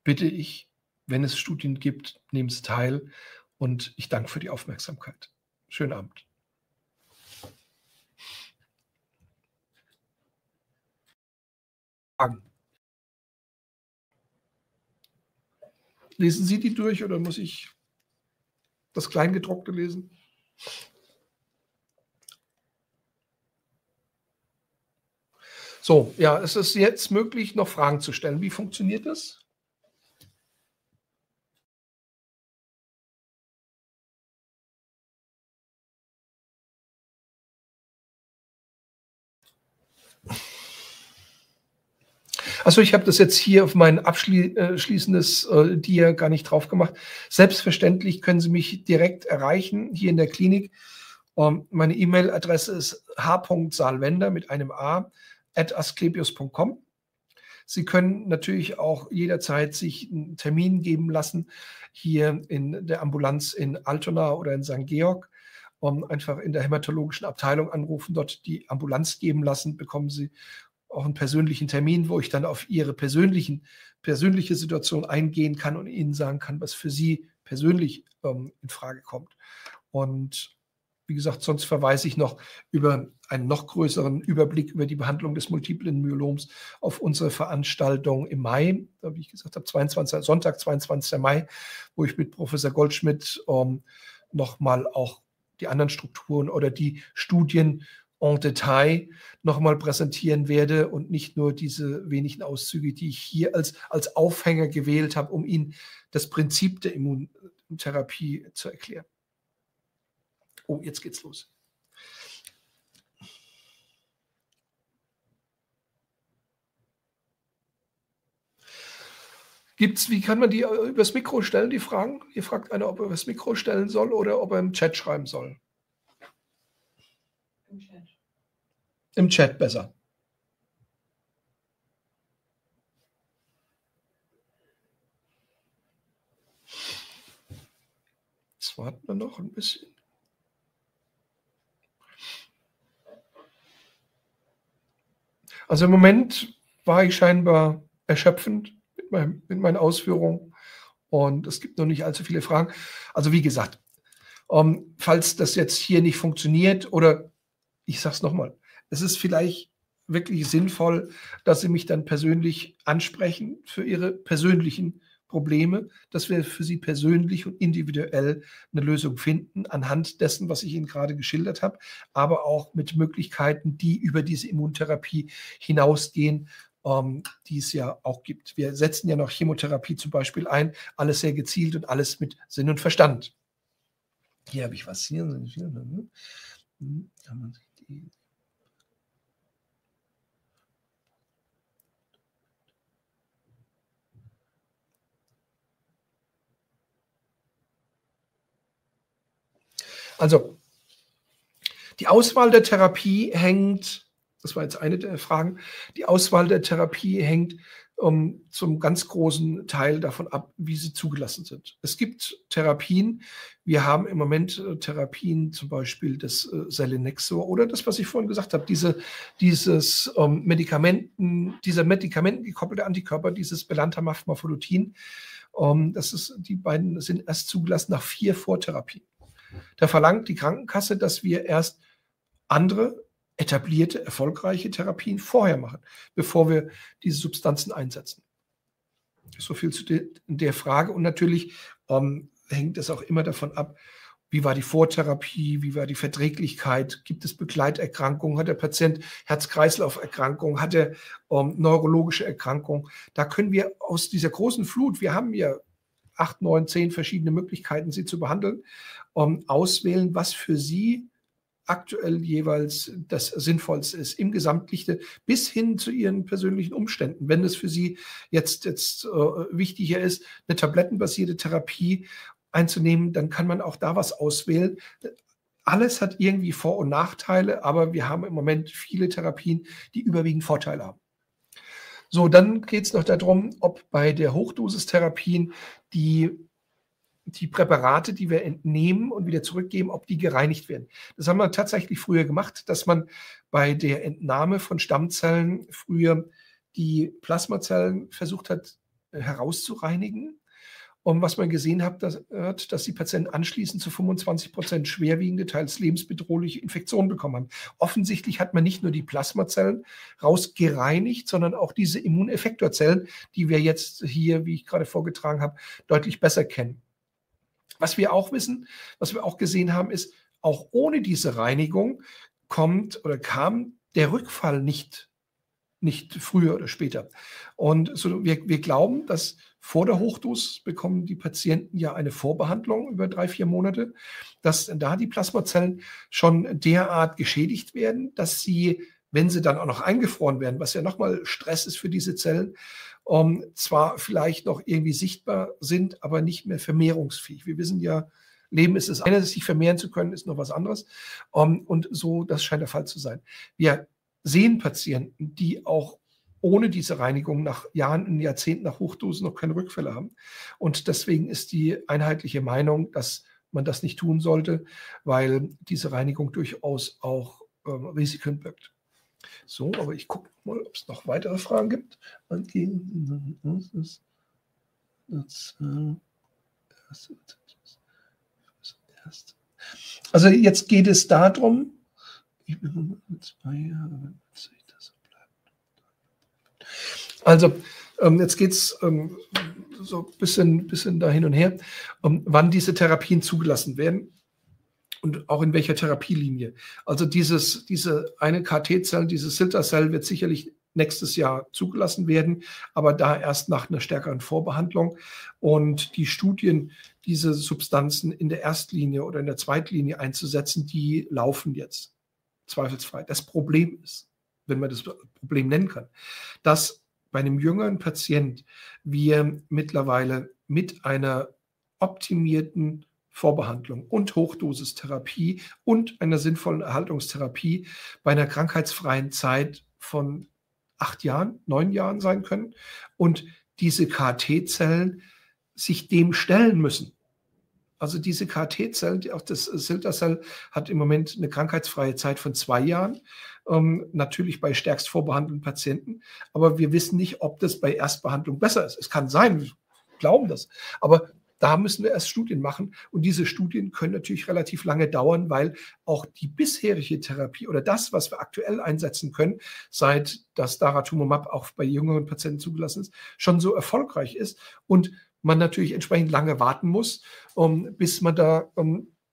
bitte ich, wenn es Studien gibt, nehmen Sie teil und ich danke für die Aufmerksamkeit. Schönen Abend. Lesen Sie die durch oder muss ich das Kleingedruckte lesen? So, ja, es ist jetzt möglich, noch Fragen zu stellen. Wie funktioniert das? Also ich habe das jetzt hier auf mein abschließendes Dia gar nicht drauf gemacht. Selbstverständlich können Sie mich direkt erreichen hier in der Klinik. Meine E-Mail-Adresse ist h.salwender mit einem A @asklepios.com. Sie können natürlich auch jederzeit sich einen Termin geben lassen hier in der Ambulanz in Altona oder in St. Georg. Einfach in der hämatologischen Abteilung anrufen, dort die Ambulanz geben lassen, bekommen Sie auch einen persönlichen Termin, wo ich dann auf Ihre persönliche Situation eingehen kann und Ihnen sagen kann, was für Sie persönlich in Frage kommt. Und wie gesagt, sonst verweise ich noch über einen noch größeren Überblick über die Behandlung des multiplen Myeloms auf unsere Veranstaltung im Mai, wie ich gesagt habe, Sonntag, 22. Mai, wo ich mit Professor Goldschmidt nochmal auch die anderen Strukturen oder die Studien en Detail nochmal präsentieren werde und nicht nur diese wenigen Auszüge, die ich hier als Aufhänger gewählt habe, um Ihnen das Prinzip der Immuntherapie zu erklären. Oh, jetzt geht's los. Wie kann man die übers Mikro stellen, die Fragen? Hier fragt einer, ob er übers Mikro stellen soll oder ob er im Chat schreiben soll. Im Chat. Im Chat besser. Jetzt warten wir noch ein bisschen. Also im Moment war ich scheinbar erschöpfend mit meinen Ausführungen und es gibt noch nicht allzu viele Fragen. Also wie gesagt, falls das jetzt hier nicht funktioniert oder ich sage es nochmal, es ist vielleicht wirklich sinnvoll, dass Sie mich dann persönlich ansprechen für Ihre persönlichen Probleme, dass wir für Sie persönlich und individuell eine Lösung finden, anhand dessen, was ich Ihnen gerade geschildert habe, aber auch mit Möglichkeiten, die über diese Immuntherapie hinausgehen, die es ja auch gibt. Wir setzen ja noch Chemotherapie zum Beispiel ein, alles sehr gezielt und alles mit Sinn und Verstand. Hier habe ich was. Hier. Also, die Auswahl der Therapie hängt, das war jetzt eine der Fragen, die Auswahl der Therapie hängt zum ganz großen Teil davon ab, wie sie zugelassen sind. Es gibt Therapien, wir haben im Moment Therapien, zum Beispiel das Selenexor oder das, was ich vorhin gesagt habe, dieser medikamentengekoppelten Antikörper, dieses Belantamab mafodotin, die beiden sind erst zugelassen nach 4 Vortherapien. Da verlangt die Krankenkasse, dass wir erst andere etablierte, erfolgreiche Therapien vorher machen, bevor wir diese Substanzen einsetzen. So viel zu der Frage. Und natürlich hängt es auch immer davon ab, wie war die Vortherapie, wie war die Verträglichkeit, gibt es Begleiterkrankungen, hat der Patient Herz-Kreislauf-Erkrankungen, hat er neurologische Erkrankungen. Da können wir aus dieser großen Flut, wir haben ja 8, 9, 10 verschiedene Möglichkeiten, sie zu behandeln, auswählen, was für sie aktuell jeweils das Sinnvollste ist im Gesamtlichte bis hin zu ihren persönlichen Umständen. Wenn es für sie jetzt wichtiger ist, eine tablettenbasierte Therapie einzunehmen, dann kann man auch da was auswählen. Alles hat irgendwie Vor- und Nachteile, aber wir haben im Moment viele Therapien, die überwiegend Vorteile haben. So, dann geht es noch darum, ob bei der Hochdosistherapien die Präparate, die wir entnehmen und wieder zurückgeben, ob die gereinigt werden. Das haben wir tatsächlich früher gemacht, dass man bei der Entnahme von Stammzellen früher die Plasmazellen versucht hat herauszureinigen. Und was man gesehen hat, dass die Patienten anschließend zu 25% schwerwiegende, teils lebensbedrohliche Infektionen bekommen haben. Offensichtlich hat man nicht nur die Plasmazellen rausgereinigt, sondern auch diese Immuneffektorzellen, die wir jetzt hier, wie ich gerade vorgetragen habe, deutlich besser kennen. Was wir auch wissen, was wir auch gesehen haben, ist, auch ohne diese Reinigung kam der Rückfall nicht früher oder später. Und so, wir glauben, dass vor der Hochdosis bekommen die Patienten ja eine Vorbehandlung über 3, 4 Monate, dass da die Plasmazellen schon derart geschädigt werden, dass sie, wenn sie dann auch noch eingefroren werden, was ja nochmal Stress ist für diese Zellen, zwar vielleicht noch irgendwie sichtbar sind, aber nicht mehr vermehrungsfähig. Wir wissen ja, Leben ist das eine, sich vermehren zu können, ist noch was anderes. Und so, das scheint der Fall zu sein. Wir sehen Patienten, die auch ohne diese Reinigung nach Jahren und Jahrzehnten nach Hochdosen noch keine Rückfälle haben. Und deswegen ist die einheitliche Meinung, dass man das nicht tun sollte, weil diese Reinigung durchaus auch Risiken birgt. So, aber ich gucke mal, ob es noch weitere Fragen gibt. Also jetzt geht es darum, also, jetzt geht es so ein bisschen da hin und her, wann diese Therapien zugelassen werden und auch in welcher Therapielinie. Also diese eine KT-Zelle, dieses Ciltacel wird sicherlich nächstes Jahr zugelassen werden, aber da erst nach einer stärkeren Vorbehandlung. Und die Studien, diese Substanzen in der Erstlinie oder in der Zweitlinie einzusetzen, die laufen jetzt. Zweifelsfrei. Das Problem ist, wenn man das Problem nennen kann, dass bei einem jüngeren Patient wir mittlerweile mit einer optimierten Vorbehandlung und Hochdosistherapie und einer sinnvollen Erhaltungstherapie bei einer krankheitsfreien Zeit von 8 Jahren, 9 Jahren sein können und diese KT-Zellen sich dem stellen müssen. Also diese KT-Zellen, auch das Ciltacel hat im Moment eine krankheitsfreie Zeit von 2 Jahren, natürlich bei stärkst vorbehandelten Patienten, aber wir wissen nicht, ob das bei Erstbehandlung besser ist. Es kann sein, wir glauben das, aber da müssen wir erst Studien machen und diese Studien können natürlich relativ lange dauern, weil auch die bisherige Therapie oder das, was wir aktuell einsetzen können, seit das Daratumumab auch bei jüngeren Patienten zugelassen ist, schon so erfolgreich ist und man natürlich entsprechend lange warten muss, bis man da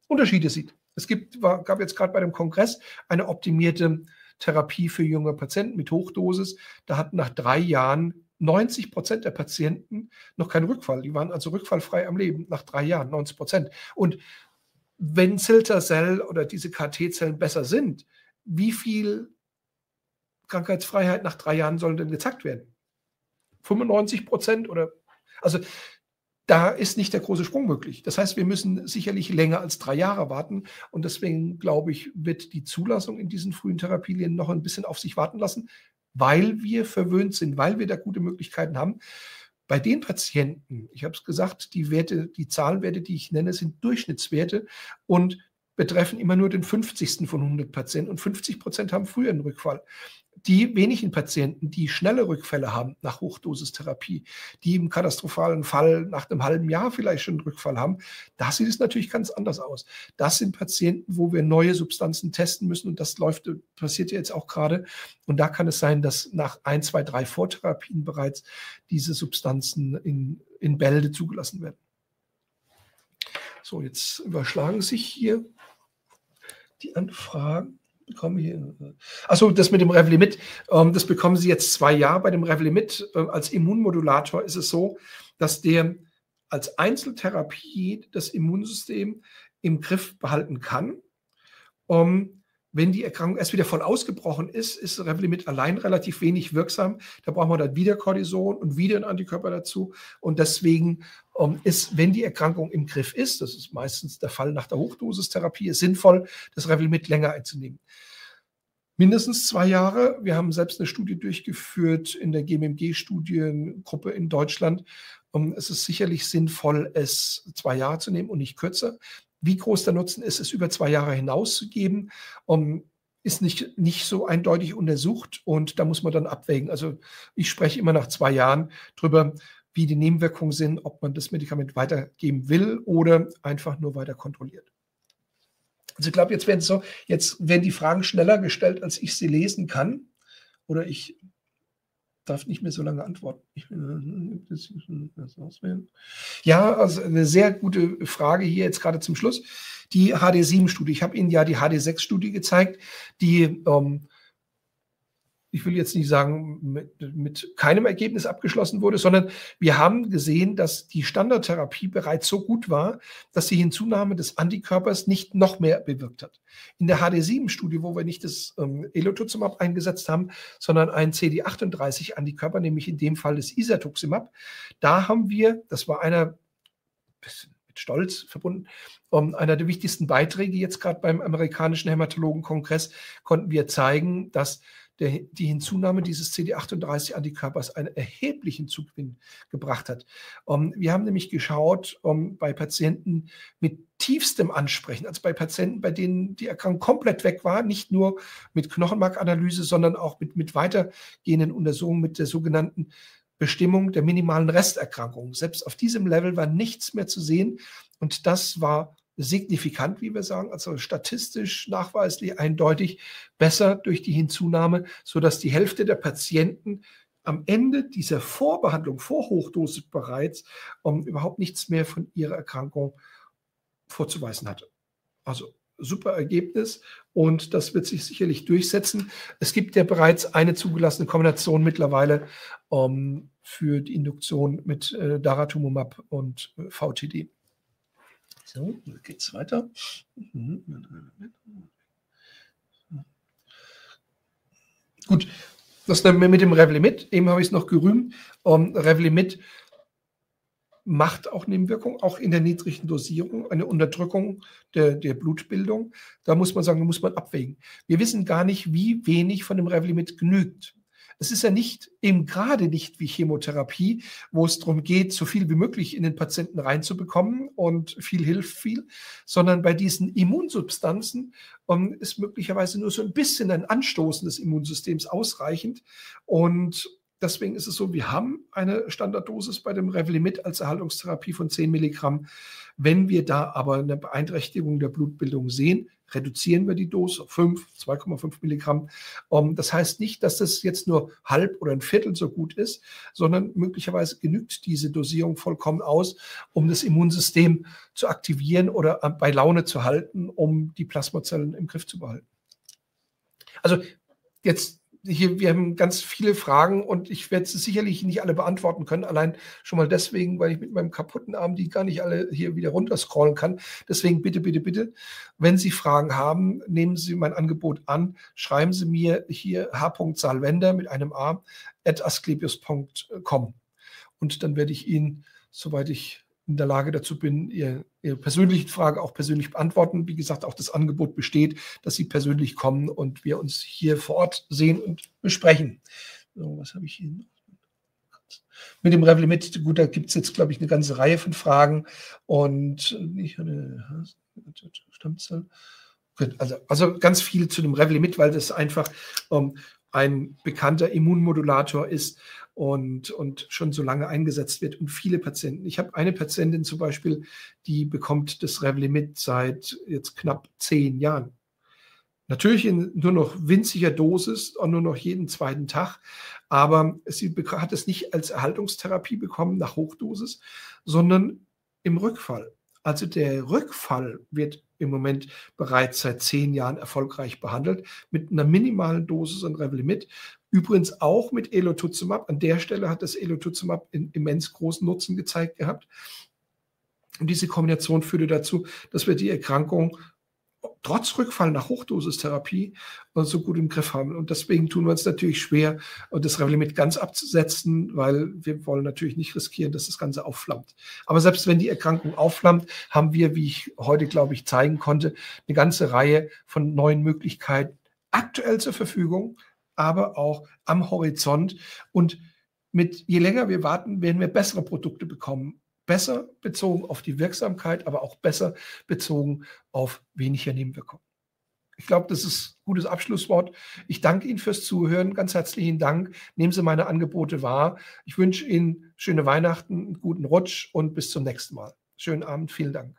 Unterschiede sieht. Es gab jetzt gerade bei dem Kongress eine optimierte Therapie für junge Patienten mit Hochdosis. Da hatten nach 3 Jahren 90% der Patienten noch keinen Rückfall. Die waren also rückfallfrei am Leben nach 3 Jahren, 90%. Und wenn Ciltacel oder diese KT-Zellen besser sind, wie viel Krankheitsfreiheit nach 3 Jahren soll denn gezackt werden? 95% oder? Also da ist nicht der große Sprung möglich. Das heißt, wir müssen sicherlich länger als 3 Jahre warten. Und deswegen, glaube ich, wird die Zulassung in diesen frühen Therapien noch ein bisschen auf sich warten lassen, weil wir verwöhnt sind, weil wir da gute Möglichkeiten haben. Bei den Patienten, ich habe es gesagt, die Zahlwerte, die ich nenne, sind Durchschnittswerte und betreffen immer nur den 50. von 100 Patienten. Und 50% haben früher einen Rückfall. Die wenigen Patienten, die schnelle Rückfälle haben nach Hochdosistherapie, die im katastrophalen Fall nach einem halben Jahr vielleicht schon einen Rückfall haben, da sieht es natürlich ganz anders aus. Das sind Patienten, wo wir neue Substanzen testen müssen und das passiert ja jetzt auch gerade. Und da kann es sein, dass nach 1, 2, 3 Vortherapien bereits diese Substanzen in Bälde zugelassen werden. So, jetzt überschlagen sich hier die Anfragen. Achso, das mit dem Revlimid, das bekommen Sie jetzt 2 Jahre. Bei dem Revlimid als Immunmodulator ist es so, dass der als Einzeltherapie das Immunsystem im Griff behalten kann. Wenn die Erkrankung erst wieder voll ausgebrochen ist, ist Revlimid allein relativ wenig wirksam. Da brauchen wir dann wieder Cortison und wieder einen Antikörper dazu. Und deswegen ist, wenn die Erkrankung im Griff ist, das ist meistens der Fall nach der Hochdosistherapie, ist sinnvoll, das Revlimid länger einzunehmen. Mindestens 2 Jahre. Wir haben selbst eine Studie durchgeführt in der GMMG-Studiengruppe in Deutschland. Es ist sicherlich sinnvoll, es 2 Jahre zu nehmen und nicht kürzer. Wie groß der Nutzen ist, es über 2 Jahre hinaus zu geben, ist nicht so eindeutig untersucht und da muss man dann abwägen. Also ich spreche immer nach 2 Jahren drüber, wie die Nebenwirkungen sind, ob man das Medikament weitergeben will oder einfach nur weiter kontrolliert. Also ich glaube, jetzt werden die Fragen schneller gestellt, als ich sie lesen kann. Oder ich darf nicht mehr so lange antworten. Ja, also eine sehr gute Frage hier jetzt gerade zum Schluss. Die HD7-Studie. Ich habe Ihnen ja die HD6-Studie gezeigt, die, ich will jetzt nicht sagen, mit keinem Ergebnis abgeschlossen wurde, sondern wir haben gesehen, dass die Standardtherapie bereits so gut war, dass die Hinzunahme des Antikörpers nicht noch mehr bewirkt hat. In der HD7-Studie, wo wir nicht das Elotuzumab eingesetzt haben, sondern einen CD38-Antikörper, nämlich in dem Fall das Isatuximab, da haben wir, das war einer, mit Stolz verbunden, einer der wichtigsten Beiträge jetzt gerade beim amerikanischen Hämatologenkongress, konnten wir zeigen, dass die Hinzunahme dieses CD38-Antikörpers einen erheblichen Zugewinn gebracht hat. Wir haben nämlich geschaut, bei Patienten mit tiefstem Ansprechen, also bei Patienten, bei denen die Erkrankung komplett weg war, nicht nur mit Knochenmarkanalyse, sondern auch mit weitergehenden Untersuchungen, mit der sogenannten Bestimmung der minimalen Resterkrankung. Selbst auf diesem Level war nichts mehr zu sehen und das war signifikant, wie wir sagen, also statistisch nachweislich eindeutig besser durch die Hinzunahme, sodass die Hälfte der Patienten am Ende dieser Vorbehandlung, Vorhochdosis bereits, überhaupt nichts mehr von ihrer Erkrankung vorzuweisen hatte. Also super Ergebnis und das wird sich sicherlich durchsetzen. Es gibt ja bereits eine zugelassene Kombination mittlerweile für die Induktion mit Daratumumab und VTD. So, geht's weiter. Gut, das nehmen wir mit dem Revlimid. Eben habe ich es noch gerühmt. Revlimid macht auch Nebenwirkungen, auch in der niedrigen Dosierung, eine Unterdrückung der Blutbildung. Da muss man sagen, da muss man abwägen. Wir wissen gar nicht, wie wenig von dem Revlimid genügt. Es ist ja nicht, eben gerade nicht wie Chemotherapie, wo es darum geht, so viel wie möglich in den Patienten reinzubekommen und viel hilft viel, sondern bei diesen Immunsubstanzen ist möglicherweise nur so ein bisschen ein Anstoßen des Immunsystems ausreichend. Und deswegen ist es so, wir haben eine Standarddosis bei dem Revlimid als Erhaltungstherapie von 10 Milligramm. Wenn wir da aber eine Beeinträchtigung der Blutbildung sehen, reduzieren wir die Dose auf 2,5 Milligramm. Das heißt nicht, dass das jetzt nur halb oder ein Viertel so gut ist, sondern möglicherweise genügt diese Dosierung vollkommen aus, um das Immunsystem zu aktivieren oder bei Laune zu halten, um die Plasmazellen im Griff zu behalten. Also jetzt hier, wir haben ganz viele Fragen und ich werde sie sicherlich nicht alle beantworten können, allein schon mal deswegen, weil ich mit meinem kaputten Arm die gar nicht alle hier wieder runterscrollen kann. Deswegen bitte, bitte, bitte, wenn Sie Fragen haben, nehmen Sie mein Angebot an, schreiben Sie mir hier h.salwender mit einem a @asklepios.com und dann werde ich Ihnen, soweit ich in der Lage dazu bin, Ihre persönliche Frage auch persönlich beantworten. Wie gesagt, auch das Angebot besteht, dass Sie persönlich kommen und wir uns hier vor Ort sehen und besprechen. So, was habe ich hier noch? Mit dem Revlimid, gut, da gibt es jetzt, glaube ich, eine ganze Reihe von Fragen. Und ich hatte Stammzell. Also ganz viel zu dem Revlimid, weil das einfach ein bekannter Immunmodulator ist und schon so lange eingesetzt wird und viele Patienten. Ich habe eine Patientin zum Beispiel, die bekommt das Revlimid seit jetzt knapp 10 Jahren. Natürlich in nur noch winziger Dosis und nur noch jeden zweiten Tag, aber sie hat es nicht als Erhaltungstherapie bekommen nach Hochdosis, sondern im Rückfall. Also der Rückfall wird im Moment bereits seit 10 Jahren erfolgreich behandelt mit einer minimalen Dosis an Revlimid. Übrigens auch mit Elotuzumab. An der Stelle hat das Elotuzumab einen immens großen Nutzen gezeigt gehabt. Und diese Kombination führte dazu, dass wir die Erkrankung trotz Rückfall nach Hochdosistherapie so gut im Griff haben. Und deswegen tun wir uns natürlich schwer, das Revlimid ganz abzusetzen, weil wir wollen natürlich nicht riskieren, dass das Ganze aufflammt. Aber selbst wenn die Erkrankung aufflammt, haben wir, wie ich heute, glaube ich, zeigen konnte, eine ganze Reihe von neuen Möglichkeiten aktuell zur Verfügung, aber auch am Horizont. Und je länger wir warten, werden wir bessere Produkte bekommen. Besser bezogen auf die Wirksamkeit, aber auch besser bezogen auf weniger Nebenwirkungen. Ich glaube, das ist ein gutes Abschlusswort. Ich danke Ihnen fürs Zuhören. Ganz herzlichen Dank. Nehmen Sie meine Angebote wahr. Ich wünsche Ihnen schöne Weihnachten, einen guten Rutsch und bis zum nächsten Mal. Schönen Abend. Vielen Dank.